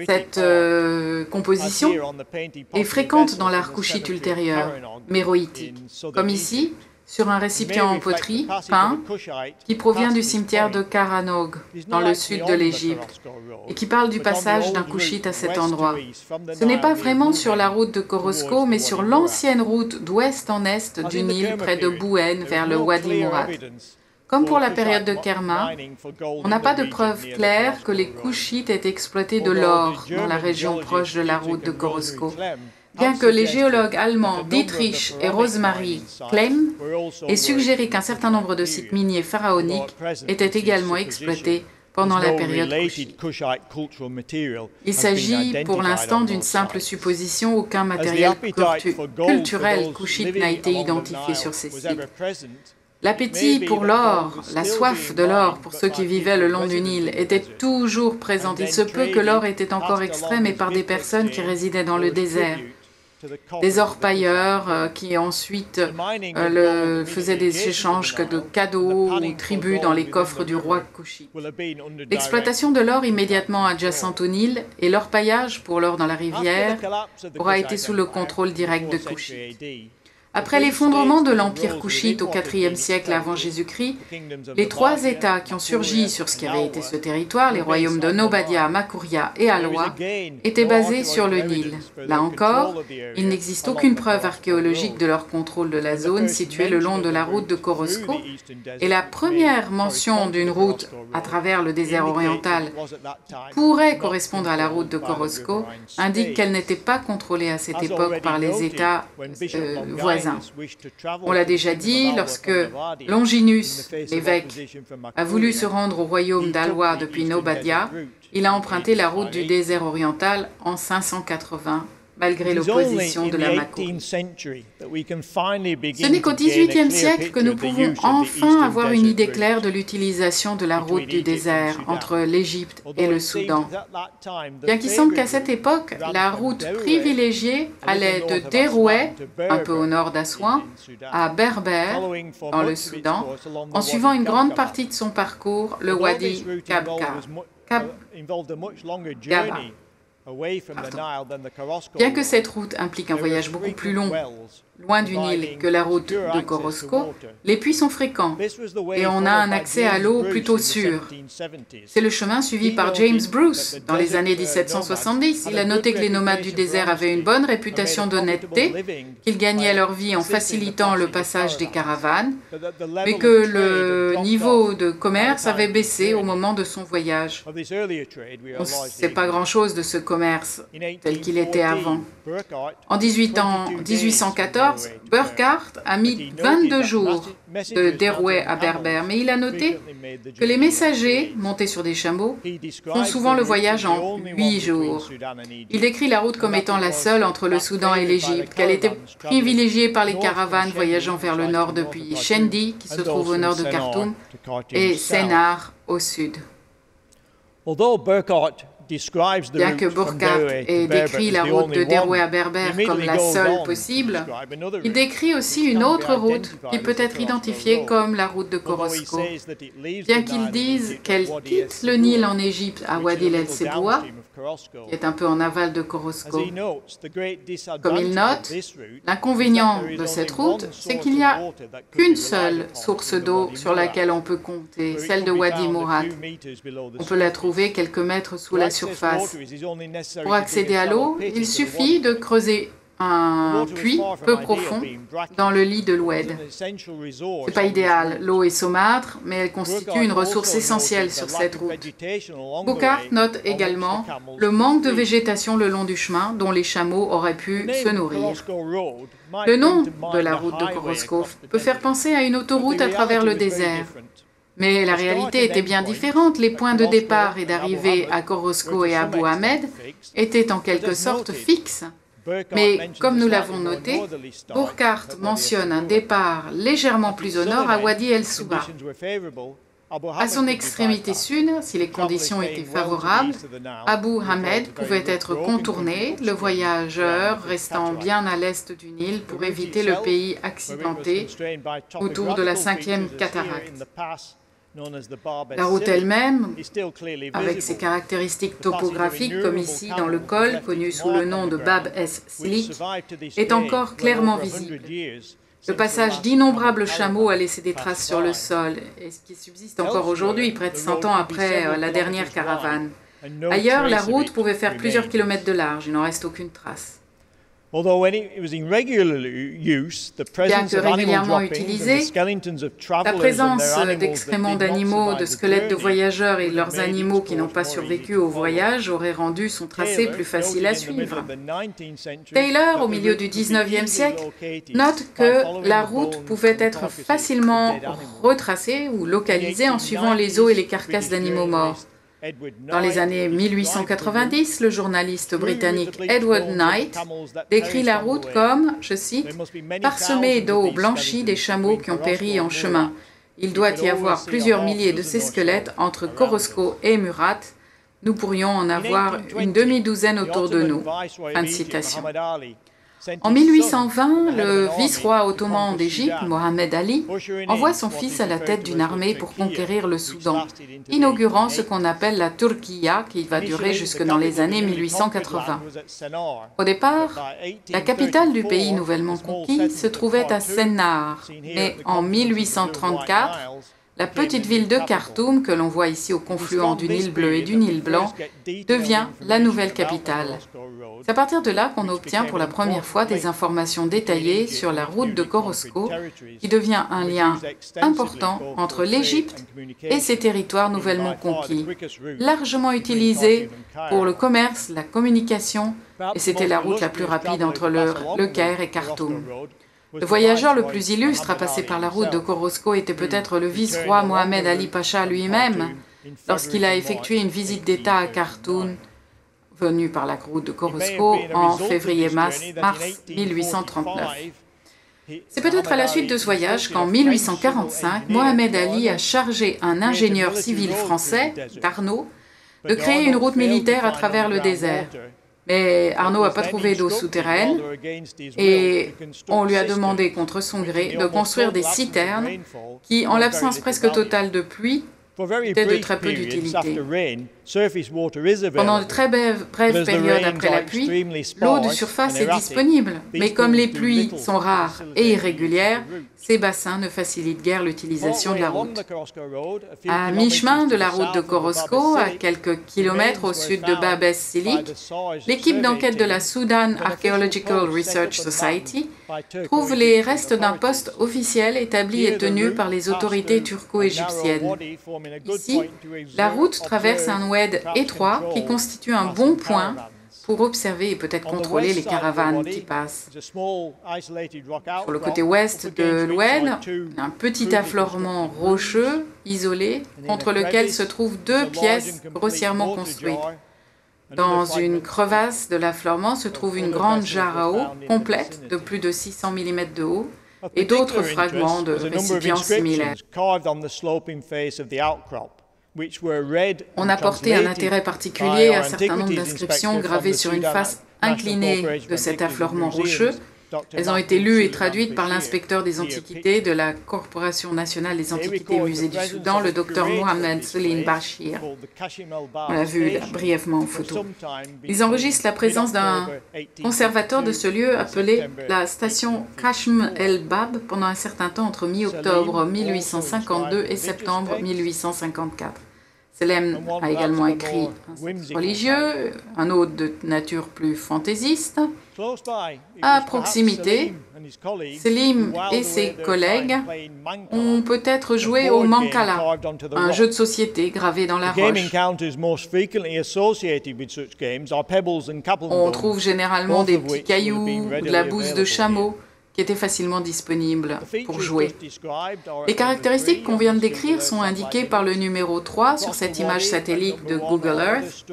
Cette composition est fréquente dans l'art kouchite ultérieur, méroïtique, comme ici, sur un récipient en poterie, peint, qui provient du cimetière de Karanog, dans le sud de l'Égypte, et qui parle du passage d'un kouchite à cet endroit. Ce n'est pas vraiment sur la route de Korosko, mais sur l'ancienne route d'ouest en est du Nil, près de Buhen, vers le Wadi Murrat. Comme pour la période de Kerma, on n'a pas de preuves claires que les kouchites aient exploité de l'or dans la région proche de la route de Korosko, bien que les géologues allemands Dietrich et Rosemarie Klemm aient suggéré qu'un certain nombre de sites miniers pharaoniques étaient également exploités pendant la période kouchite. Il s'agit pour l'instant d'une simple supposition, aucun matériel culturel kouchite n'a été identifié sur ces sites. L'appétit pour l'or, la soif de l'or pour ceux qui vivaient le long du Nil était toujours présente. Il se peut que l'or était encore extrait, mais par des personnes qui résidaient dans le désert. Des orpailleurs qui ensuite faisaient des échanges de cadeaux ou tribus dans les coffres du roi kouchite. L'exploitation de l'or immédiatement adjacente au Nil et l'orpaillage pour l'or dans la rivière aura été sous le contrôle direct de kouchite. Après l'effondrement de l'Empire kouchite au IVe siècle avant Jésus-Christ, les trois États qui ont surgi sur ce qui avait été ce territoire, les royaumes de Nobadia, Makuria et Alwa, étaient basés sur le Nil. Là encore, il n'existe aucune preuve archéologique de leur contrôle de la zone située le long de la route de Korosko, et la première mention d'une route à travers le désert oriental qui pourrait correspondre à la route de Korosko indique qu'elle n'était pas contrôlée à cette époque par les États voisins. On l'a déjà dit, lorsque Longinus, l'évêque, a voulu se rendre au royaume d'Alwa depuis Nobadia, il a emprunté la route du désert oriental en 580, malgré l'opposition de la Makuria. Ce n'est qu'au XVIIIe siècle que nous pouvons enfin avoir une idée claire de l'utilisation de la route du désert entre l'Égypte et le Soudan. Bien qu'il semble qu'à cette époque, la route privilégiée allait de Derouet, un peu au nord d'Assouan, à Berbère, dans le Soudan, en suivant une grande partie de son parcours, le Wadi Kaaba. Bien que cette route implique un voyage beaucoup plus long, loin du Nil, que la route de Korosko, les puits sont fréquents et on a un accès à l'eau plutôt sûr. C'est le chemin suivi par James Bruce dans les années 1770. Il a noté que les nomades du désert avaient une bonne réputation d'honnêteté, qu'ils gagnaient leur vie en facilitant le passage des caravanes, mais que le niveau de commerce avait baissé au moment de son voyage. On ne sait pas grand-chose de ce commerce tel qu'il était avant. En 1814, Burckhardt a mis 22 jours de Derouet à Berbère, mais il a noté que les messagers, montés sur des chameaux, font souvent le voyage en 8 jours. Il décrit la route comme étant la seule entre le Soudan et l'Égypte, qu'elle était privilégiée par les caravanes voyageant vers le nord depuis Shendi, qui se trouve au nord de Khartoum, et Sennar au sud. Bien que Burckhardt ait décrit la route de Derouet à Berbère comme la seule possible, il décrit aussi une autre route qui peut être identifiée comme la route de Korosko. Bien qu'il dise qu'elle quitte le Nil en Égypte à Wadi El Sebwa, qui est un peu en aval de Korosko. Comme il note, l'inconvénient de cette route, c'est qu'il n'y a qu'une seule source d'eau sur laquelle on peut compter, celle de Wadi Murrat. On peut la trouver quelques mètres sous la surface. Pour accéder à l'eau, il suffit de creuser un puits peu profond dans le lit de l'oued. Ce n'est pas idéal, l'eau est saumâtre, mais elle constitue une ressource essentielle sur cette route. Burckhardt note également le manque de végétation le long du chemin dont les chameaux auraient pu se nourrir. Le nom de la route de Korosko peut faire penser à une autoroute à travers le désert. Mais la réalité était bien différente. Les points de départ et d'arrivée à Korosko et à Abou Ahmed étaient en quelque sorte fixes. Mais, comme nous l'avons noté, Burckhardt mentionne un départ légèrement plus au nord à Wadi El Souba. À son extrémité sud, si les conditions étaient favorables, Abou Ahmed pouvait être contourné, le voyageur restant bien à l'est du Nil pour éviter le pays accidenté autour de la 5e cataracte. La route elle-même, avec ses caractéristiques topographiques comme ici dans le col, connu sous le nom de Bab Es Slik, est encore clairement visible. Le passage d'innombrables chameaux a laissé des traces sur le sol, et ce qui subsiste encore aujourd'hui, près de 100 ans après la dernière caravane. Ailleurs, la route pouvait faire plusieurs kilomètres de large, il n'en reste aucune trace. Bien que régulièrement utilisée, la présence d'excréments d'animaux, de squelettes de voyageurs et de leurs animaux qui n'ont pas survécu au voyage aurait rendu son tracé plus facile à suivre. Taylor, au milieu du 19e siècle, note que la route pouvait être facilement retracée ou localisée en suivant les os et les carcasses d'animaux morts. Dans les années 1890, le journaliste britannique Edward Knight décrit la route comme, je cite, « parsemée d'eau blanchie des chameaux qui ont péri en chemin. Il doit y avoir plusieurs milliers de ces squelettes entre Korosko et Murrat. Nous pourrions en avoir une demi-douzaine autour de nous. » Fin de citation. En 1820, le vice-roi ottoman d'Égypte, Mohamed Ali, envoie son fils à la tête d'une armée pour conquérir le Soudan, inaugurant ce qu'on appelle la Turquia, qui va durer jusque dans les années 1880. Au départ, la capitale du pays nouvellement conquis se trouvait à Sennar, mais en 1834, la petite ville de Khartoum, que l'on voit ici au confluent du Nil Bleu et du Nil Blanc, devient la nouvelle capitale. C'est à partir de là qu'on obtient pour la première fois des informations détaillées sur la route de Korosko, qui devient un lien important entre l'Égypte et ses territoires nouvellement conquis, largement utilisé pour le commerce, la communication, et c'était la route la plus rapide entre le Caire et Khartoum. Le voyageur le plus illustre à passer par la route de Korosko était peut-être le vice-roi Mohamed Ali Pacha lui-même, lorsqu'il a effectué une visite d'État à Khartoum, venu par la route de Korosko en février-mars 1839. C'est peut-être à la suite de ce voyage qu'en 1845, Mohamed Ali a chargé un ingénieur civil français, Arnaud, de créer une route militaire à travers le désert. Mais Arnaud n'a pas trouvé d'eau souterraine et on lui a demandé contre son gré de construire des citernes qui, en l'absence presque totale de pluie, étaient de très peu d'utilité. Pendant de très brèves périodes après la pluie, l'eau de surface est disponible, mais comme les pluies sont rares et irrégulières, ces bassins ne facilitent guère l'utilisation de la route. À mi-chemin de la route de Korosko, à quelques kilomètres au sud de Bab Es Slik, l'équipe d'enquête de la Sudan Archaeological Research Society trouve les restes d'un poste officiel établi et tenu par les autorités turco-égyptiennes. Ici, la route traverse un oued étroit qui constitue un bon point pour observer et peut-être contrôler les caravanes qui passent. Sur le côté ouest de l'oued, un petit affleurement rocheux, isolé, contre lequel se trouvent deux pièces grossièrement construites. Dans une crevasse de l'affleurement se trouve une grande jarre à eau complète de plus de 600 mm de haut et d'autres fragments de récipients similaires. On a porté un intérêt particulier à un certain nombre d'inscriptions gravées sur une face inclinée de cet affleurement rocheux. Elles ont été lues et traduites par l'inspecteur des Antiquités de la Corporation nationale des Antiquités et Musées du Soudan, le docteur Mohamed Selim Bachir. On l'a vu là, brièvement en photo. Ils enregistrent la présence d'un conservateur de ce lieu appelé la station Kashm el-Bab pendant un certain temps entre mi-octobre 1852 et septembre 1854. Selim a également écrit un religieux, un autre de nature plus fantaisiste. À proximité, Selim et ses collègues ont peut-être joué au mankala, un jeu de société gravé dans la roche. On trouve généralement des petits cailloux, de la bouse de chameau, qui étaient facilement disponibles pour jouer. Les caractéristiques qu'on vient de décrire sont indiquées par le numéro 3 sur cette image satellite de Google Earth.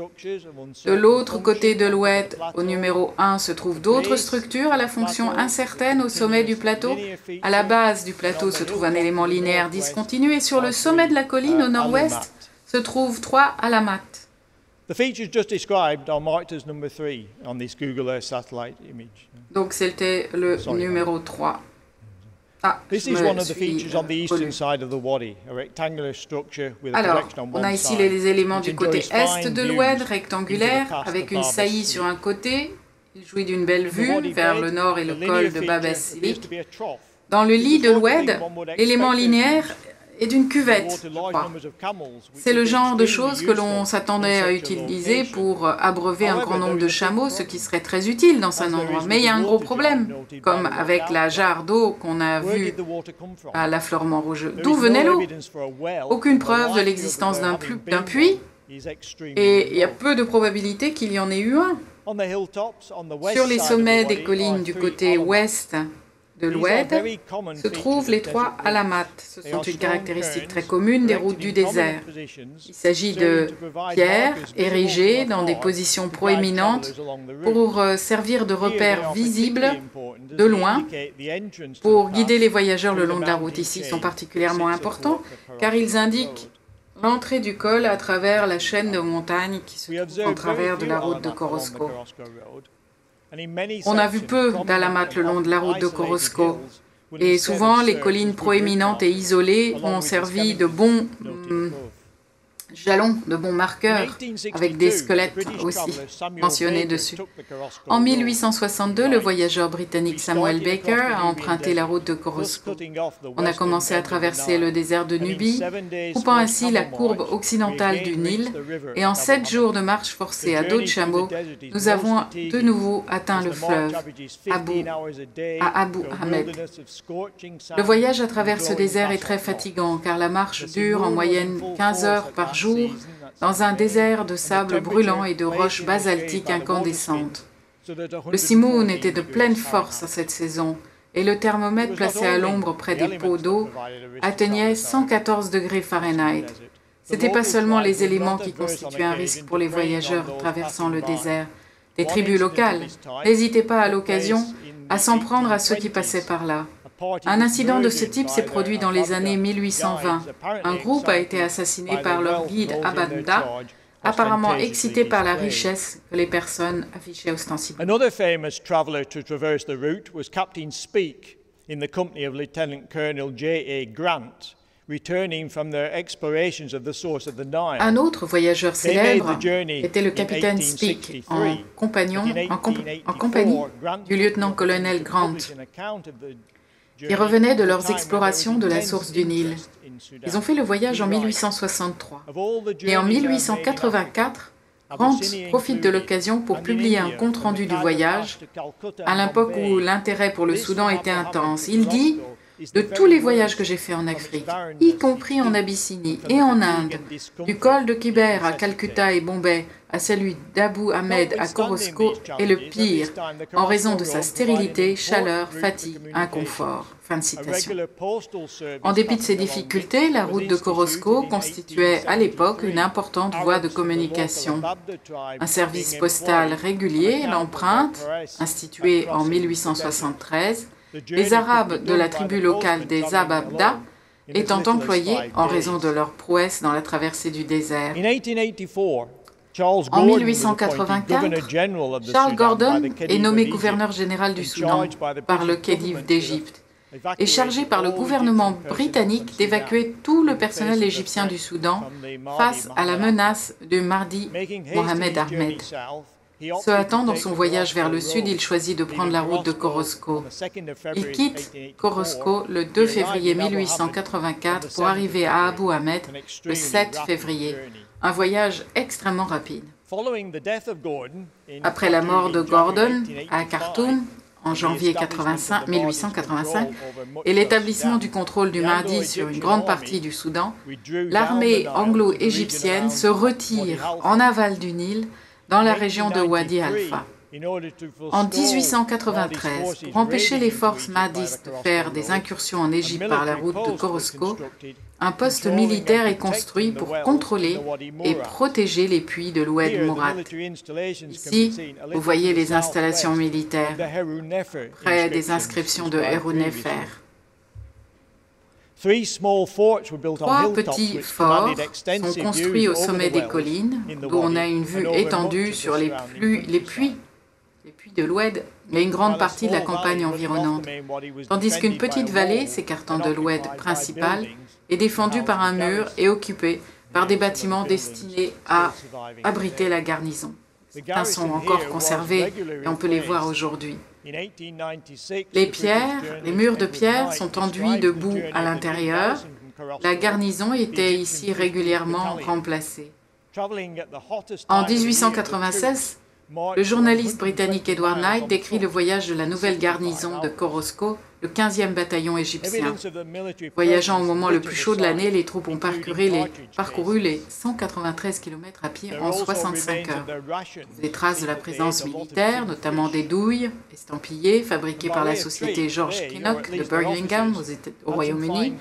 De l'autre côté de l'ouette, au numéro 1, se trouvent d'autres structures à la fonction incertaine au sommet du plateau. À la base du plateau se trouve un élément linéaire discontinu et sur le sommet de la colline au nord-ouest se trouvent 3 alamats. Donc c'était le numéro 3. Ah, alors, on a ici les éléments du côté est de l'oued, rectangulaire, avec une saillie sur un côté. Il jouit d'une belle vue vers le nord et le col de Bab es-Silik. Dans le lit de l'oued, l'élément linéaire et d'une cuvette. C'est le genre de choses que l'on s'attendait à utiliser pour abreuver un grand nombre de chameaux, ce qui serait très utile dans un endroit. Mais il y a un gros problème, comme avec la jarre d'eau qu'on a vue à l'affleurement rocheux. D'où venait l'eau? Aucune preuve de l'existence d'un puits, et il y a peu de probabilité qu'il y en ait eu un. Sur les sommets des collines du côté ouest de l'oued se trouvent les 3 alamats. Ce sont une caractéristique très commune des routes du désert. Il s'agit de pierres érigées dans des positions proéminentes pour servir de repères visibles de loin, pour guider les voyageurs le long de la route. Ici, sont particulièrement importants car ils indiquent l'entrée du col à travers la chaîne de montagnes qui se trouve en travers de la route de Korosko. On a vu peu d'alamats le long de la route de Korosko, et souvent les collines proéminentes et isolées ont servi de bons jalons, de bons marqueurs, avec des squelettes aussi mentionnés dessus. En 1862, le voyageur britannique Samuel Baker a emprunté la route de Korosko. On a commencé à traverser le désert de Nubie, coupant ainsi la courbe occidentale du Nil, et en 7 jours de marche forcée à dos de chameau, nous avons de nouveau atteint le fleuve à Abu Ahmed. Le voyage à travers ce désert est très fatigant, car la marche dure en moyenne 15 heures par jour dans un désert de sable brûlant et de roches basaltiques incandescentes. Le simoun était de pleine force à cette saison et le thermomètre placé à l'ombre près des pots d'eau atteignait 114 degrés Fahrenheit. Ce n'étaient pas seulement les éléments qui constituaient un risque pour les voyageurs traversant le désert. Les tribus locales n'hésitaient pas à l'occasion à s'en prendre à ceux qui passaient par là. Un incident de ce type s'est produit dans les années 1820. Un groupe a été assassiné par leur guide Abanda, apparemment excité par la richesse que les personnes affichaient ostensiblement. Un autre voyageur célèbre était le capitaine Speke, en compagnie du lieutenant-colonel Grant, qui revenaient de leurs explorations de la source du Nil. Ils ont fait le voyage en 1863. Et en 1884, Grant profite de l'occasion pour publier un compte-rendu du voyage, à l'époque où l'intérêt pour le Soudan était intense. Il dit: « De tous les voyages que j'ai faits en Afrique, y compris en Abyssinie et en Inde, du col de Khyber à Calcutta et Bombay, à celui d'Abu Ahmed à Korosko est le pire, en raison de sa stérilité, chaleur, fatigue, inconfort. » Fin de citation. En dépit de ces difficultés, la route de Korosko constituait à l'époque une importante voie de communication. Un service postal régulier, l'empreinte, institué en 1873, les Arabes de la tribu locale des Zababda étant employés en raison de leur prouesse dans la traversée du désert. En 1884, Charles Gordon est nommé gouverneur général du Soudan par le Khedive d'Égypte et chargé par le gouvernement britannique d'évacuer tout le personnel égyptien du Soudan face à la menace du mardi Mohamed Ahmed. Se hâtant dans son voyage vers le sud, il choisit de prendre la route de Korosko. Il quitte Korosko le 2 février 1884 pour arriver à Abu Ahmed le 7 février. Un voyage extrêmement rapide. Après la mort de Gordon à Khartoum en janvier 1885 et l'établissement du contrôle du Mahdi sur une grande partie du Soudan, l'armée anglo-égyptienne se retire en aval du Nil dans la région de Wadi Alpha. En 1893, pour empêcher les forces mahdistes de faire des incursions en Égypte par la route de Korosko, un poste militaire est construit pour contrôler et protéger les puits de Wadi Murrat. Ici, vous voyez les installations militaires, près des inscriptions de Harunefer. Trois petits forts sont construits au sommet des collines, d'où on a une vue étendue sur les puits de l'Oued et une grande partie de la campagne environnante, tandis qu'une petite vallée s'écartant de l'Oued principale est défendue par un mur et occupée par des bâtiments destinés à abriter la garnison. Certains sont encore conservés et on peut les voir aujourd'hui. Les murs de pierre sont enduits de boue à l'intérieur. La garnison était ici régulièrement remplacée. En 1896, le journaliste britannique Edward Knight décrit le voyage de la nouvelle garnison de Korosko, le 15e bataillon égyptien. Voyageant au moment le plus chaud de l'année, les troupes ont parcouru les 193 km à pied en 65 heures. Des traces de la présence militaire, notamment des douilles estampillées, fabriquées par la société George Kinnock de Birmingham au Royaume-Uni,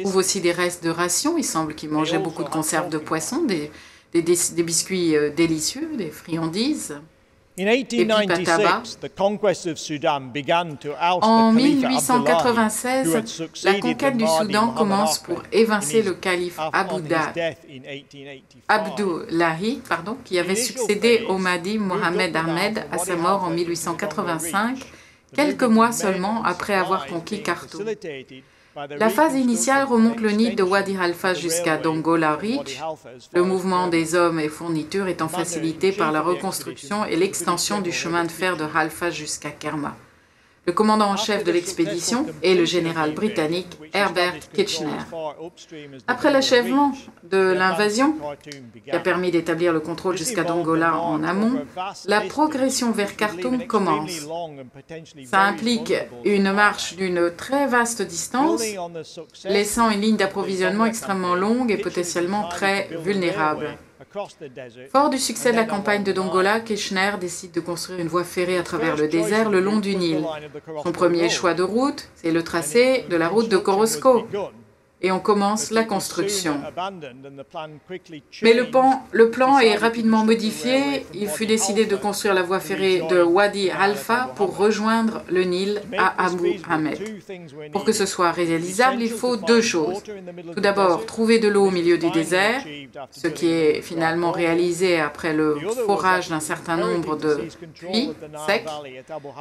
trouvent aussi des restes de rations. Il semble qu'ils mangeaient beaucoup de conserves de poissons, des biscuits délicieux, des friandises. En 1896, la conquête du Soudan commence pour évincer le calife Abdullahi, qui avait succédé au Mahdi Mohamed Ahmed à sa mort en 1885, quelques mois seulement après avoir conquis Khartoum. La phase initiale remonte le Nil de Wadi Halfa jusqu'à Dongola Ridge. Le mouvement des hommes et fournitures étant facilité par la reconstruction et l'extension du chemin de fer de Halfa jusqu'à Kerma. Le commandant en chef de l'expédition est le général britannique Herbert Kitchener. Après l'achèvement de l'invasion, qui a permis d'établir le contrôle jusqu'à Dongola en amont, la progression vers Khartoum commence. Ça implique une marche d'une très vaste distance, laissant une ligne d'approvisionnement extrêmement longue et potentiellement très vulnérable. Fort du succès de la campagne de Dongola, Kitchener décide de construire une voie ferrée à travers le désert le long du Nil. Son premier choix de route, c'est le tracé de la route de Korosko, et on commence la construction. Mais le plan est rapidement modifié. Il fut décidé de construire la voie ferrée de Wadi Halfa pour rejoindre le Nil à Abu Ahmed. Pour que ce soit réalisable, il faut deux choses. Tout d'abord, trouver de l'eau au milieu du désert, ce qui est finalement réalisé après le forage d'un certain nombre de puits secs.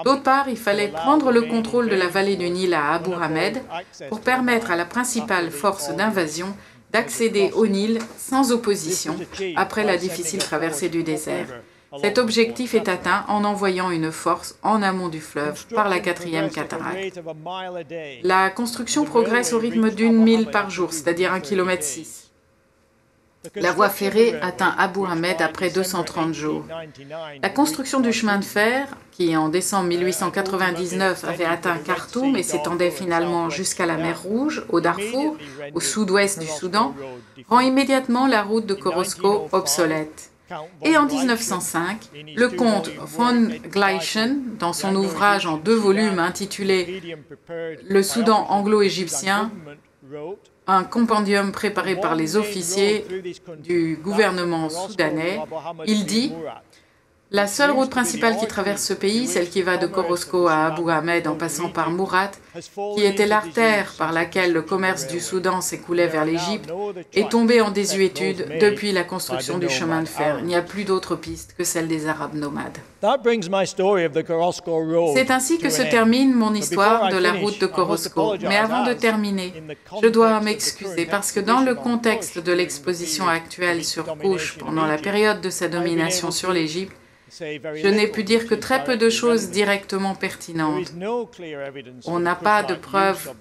D'autre part, il fallait prendre le contrôle de la vallée du Nil à Abu Ahmed pour permettre à la principale force d'invasion d'accéder au Nil sans opposition après la difficile traversée du désert. Cet objectif est atteint en envoyant une force en amont du fleuve par la 4e cataracte. La construction progresse au rythme d'une mille par jour, c'est-à-dire 1,6 km. La voie ferrée atteint Abu Ahmed après 230 jours. La construction du chemin de fer, qui en décembre 1899 avait atteint Khartoum et s'étendait finalement jusqu'à la mer Rouge, au Darfour, au sud-ouest du Soudan, rend immédiatement la route de Korosko obsolète. Et en 1905, le comte von Gleichen, dans son ouvrage en 2 volumes intitulé « Le Soudan anglo-égyptien », un compendium préparé par les officiers du gouvernement soudanais, il dit La seule route principale qui traverse ce pays, celle qui va de Korosko à Abu Ahmed en passant par Murrat, qui était l'artère par laquelle le commerce du Soudan s'écoulait vers l'Égypte, est tombée en désuétude depuis la construction du chemin de fer. Il n'y a plus d'autre piste que celle des Arabes nomades. C'est ainsi que se termine mon histoire de la route de Korosko. Mais avant de terminer, je dois m'excuser parce que dans le contexte de l'exposition actuelle sur Kouche pendant la période de sa domination sur l'Égypte, je n'ai pu dire que très peu de choses directement pertinentes. On n'a pas de preuves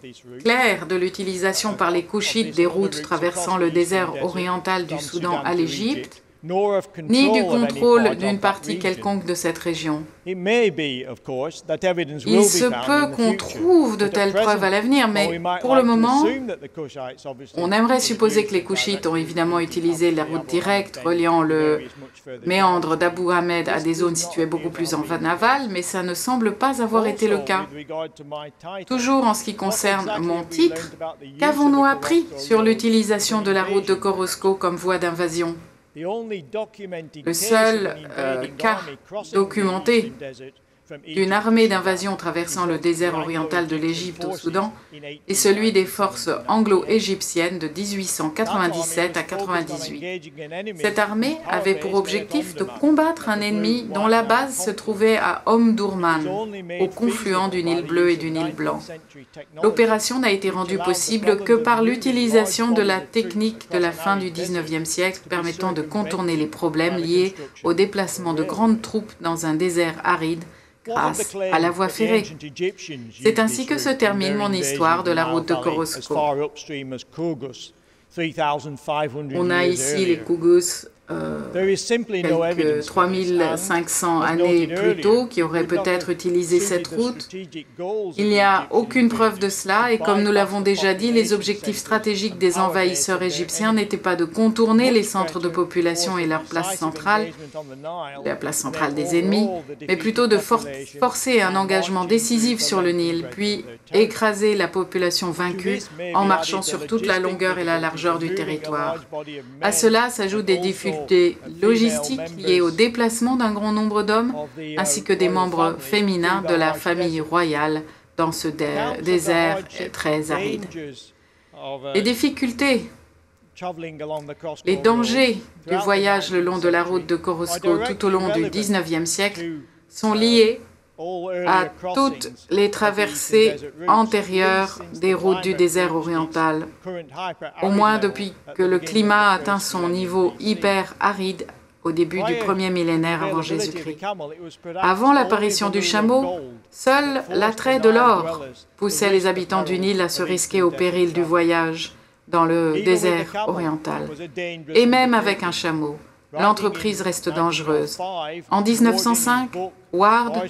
claires de l'utilisation par les Kouchites des routes traversant le désert oriental du Soudan à l'Égypte, ni du contrôle d'une partie quelconque de cette région. Il se peut qu'on trouve de telles preuves à l'avenir, mais pour le moment, on aimerait supposer que les Kouchites ont évidemment utilisé la route directe reliant le méandre d'Abu Ahmed à des zones situées beaucoup plus en aval, mais ça ne semble pas avoir été le cas. Toujours en ce qui concerne mon titre, qu'avons-nous appris sur l'utilisation de la route de Korosko comme voie d'invasion? Le seul cas documenté d'une armée d'invasion traversant le désert oriental de l'Égypte au Soudan est celui des forces anglo-égyptiennes de 1897 à 98. Cette armée avait pour objectif de combattre un ennemi dont la base se trouvait à Omdurman, au confluent du Nil Bleu et du Nil Blanc. L'opération n'a été rendue possible que par l'utilisation de la technique de la fin du XIXe siècle permettant de contourner les problèmes liés au déplacement de grandes troupes dans un désert aride grâce à la voie ferrée. C'est ainsi que se termine mon histoire de la route de Korosko. On a ici les Kougus quelques 3500 années plus tôt, qui auraient peut-être utilisé cette route. Il n'y a aucune preuve de cela, et comme nous l'avons déjà dit, les objectifs stratégiques des envahisseurs égyptiens n'étaient pas de contourner les centres de population et leur place centrale, la place centrale des ennemis, mais plutôt de forcer un engagement décisif sur le Nil, puis écraser la population vaincue en marchant sur toute la longueur et la largeur du territoire. À cela s'ajoutent des difficultés logistiques liées au déplacement d'un grand nombre d'hommes ainsi que des membres féminins de la famille royale dans ce désert très aride. Les difficultés, les dangers du voyage le long de la route de Korosko tout au long du XIXe siècle sont liés à toutes les traversées antérieures des routes du désert oriental, au moins depuis que le climat a atteint son niveau hyper-aride au début du premier millénaire avant Jésus-Christ. Avant l'apparition du chameau, seul l'attrait de l'or poussait les habitants du Nil à se risquer au péril du voyage dans le désert oriental, et même avec un chameau. L'entreprise reste dangereuse. En 1905, Ward,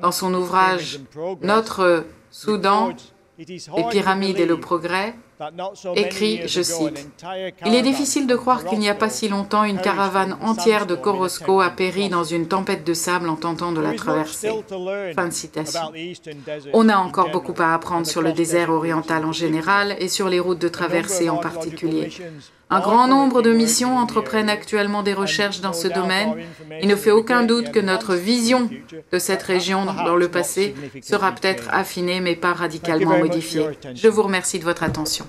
dans son ouvrage « Notre Soudan, les pyramides et le progrès », écrit, je cite, « Il est difficile de croire qu'il n'y a pas si longtemps une caravane entière de Korosko a péri dans une tempête de sable en tentant de la traverser. » Fin de citation. On a encore beaucoup à apprendre sur le désert oriental en général et sur les routes de traversée en particulier. Un grand nombre de missions entreprennent actuellement des recherches dans ce domaine. Il ne fait aucun doute que notre vision de cette région dans le passé sera peut-être affinée, mais pas radicalement modifiée. Je vous remercie de votre attention.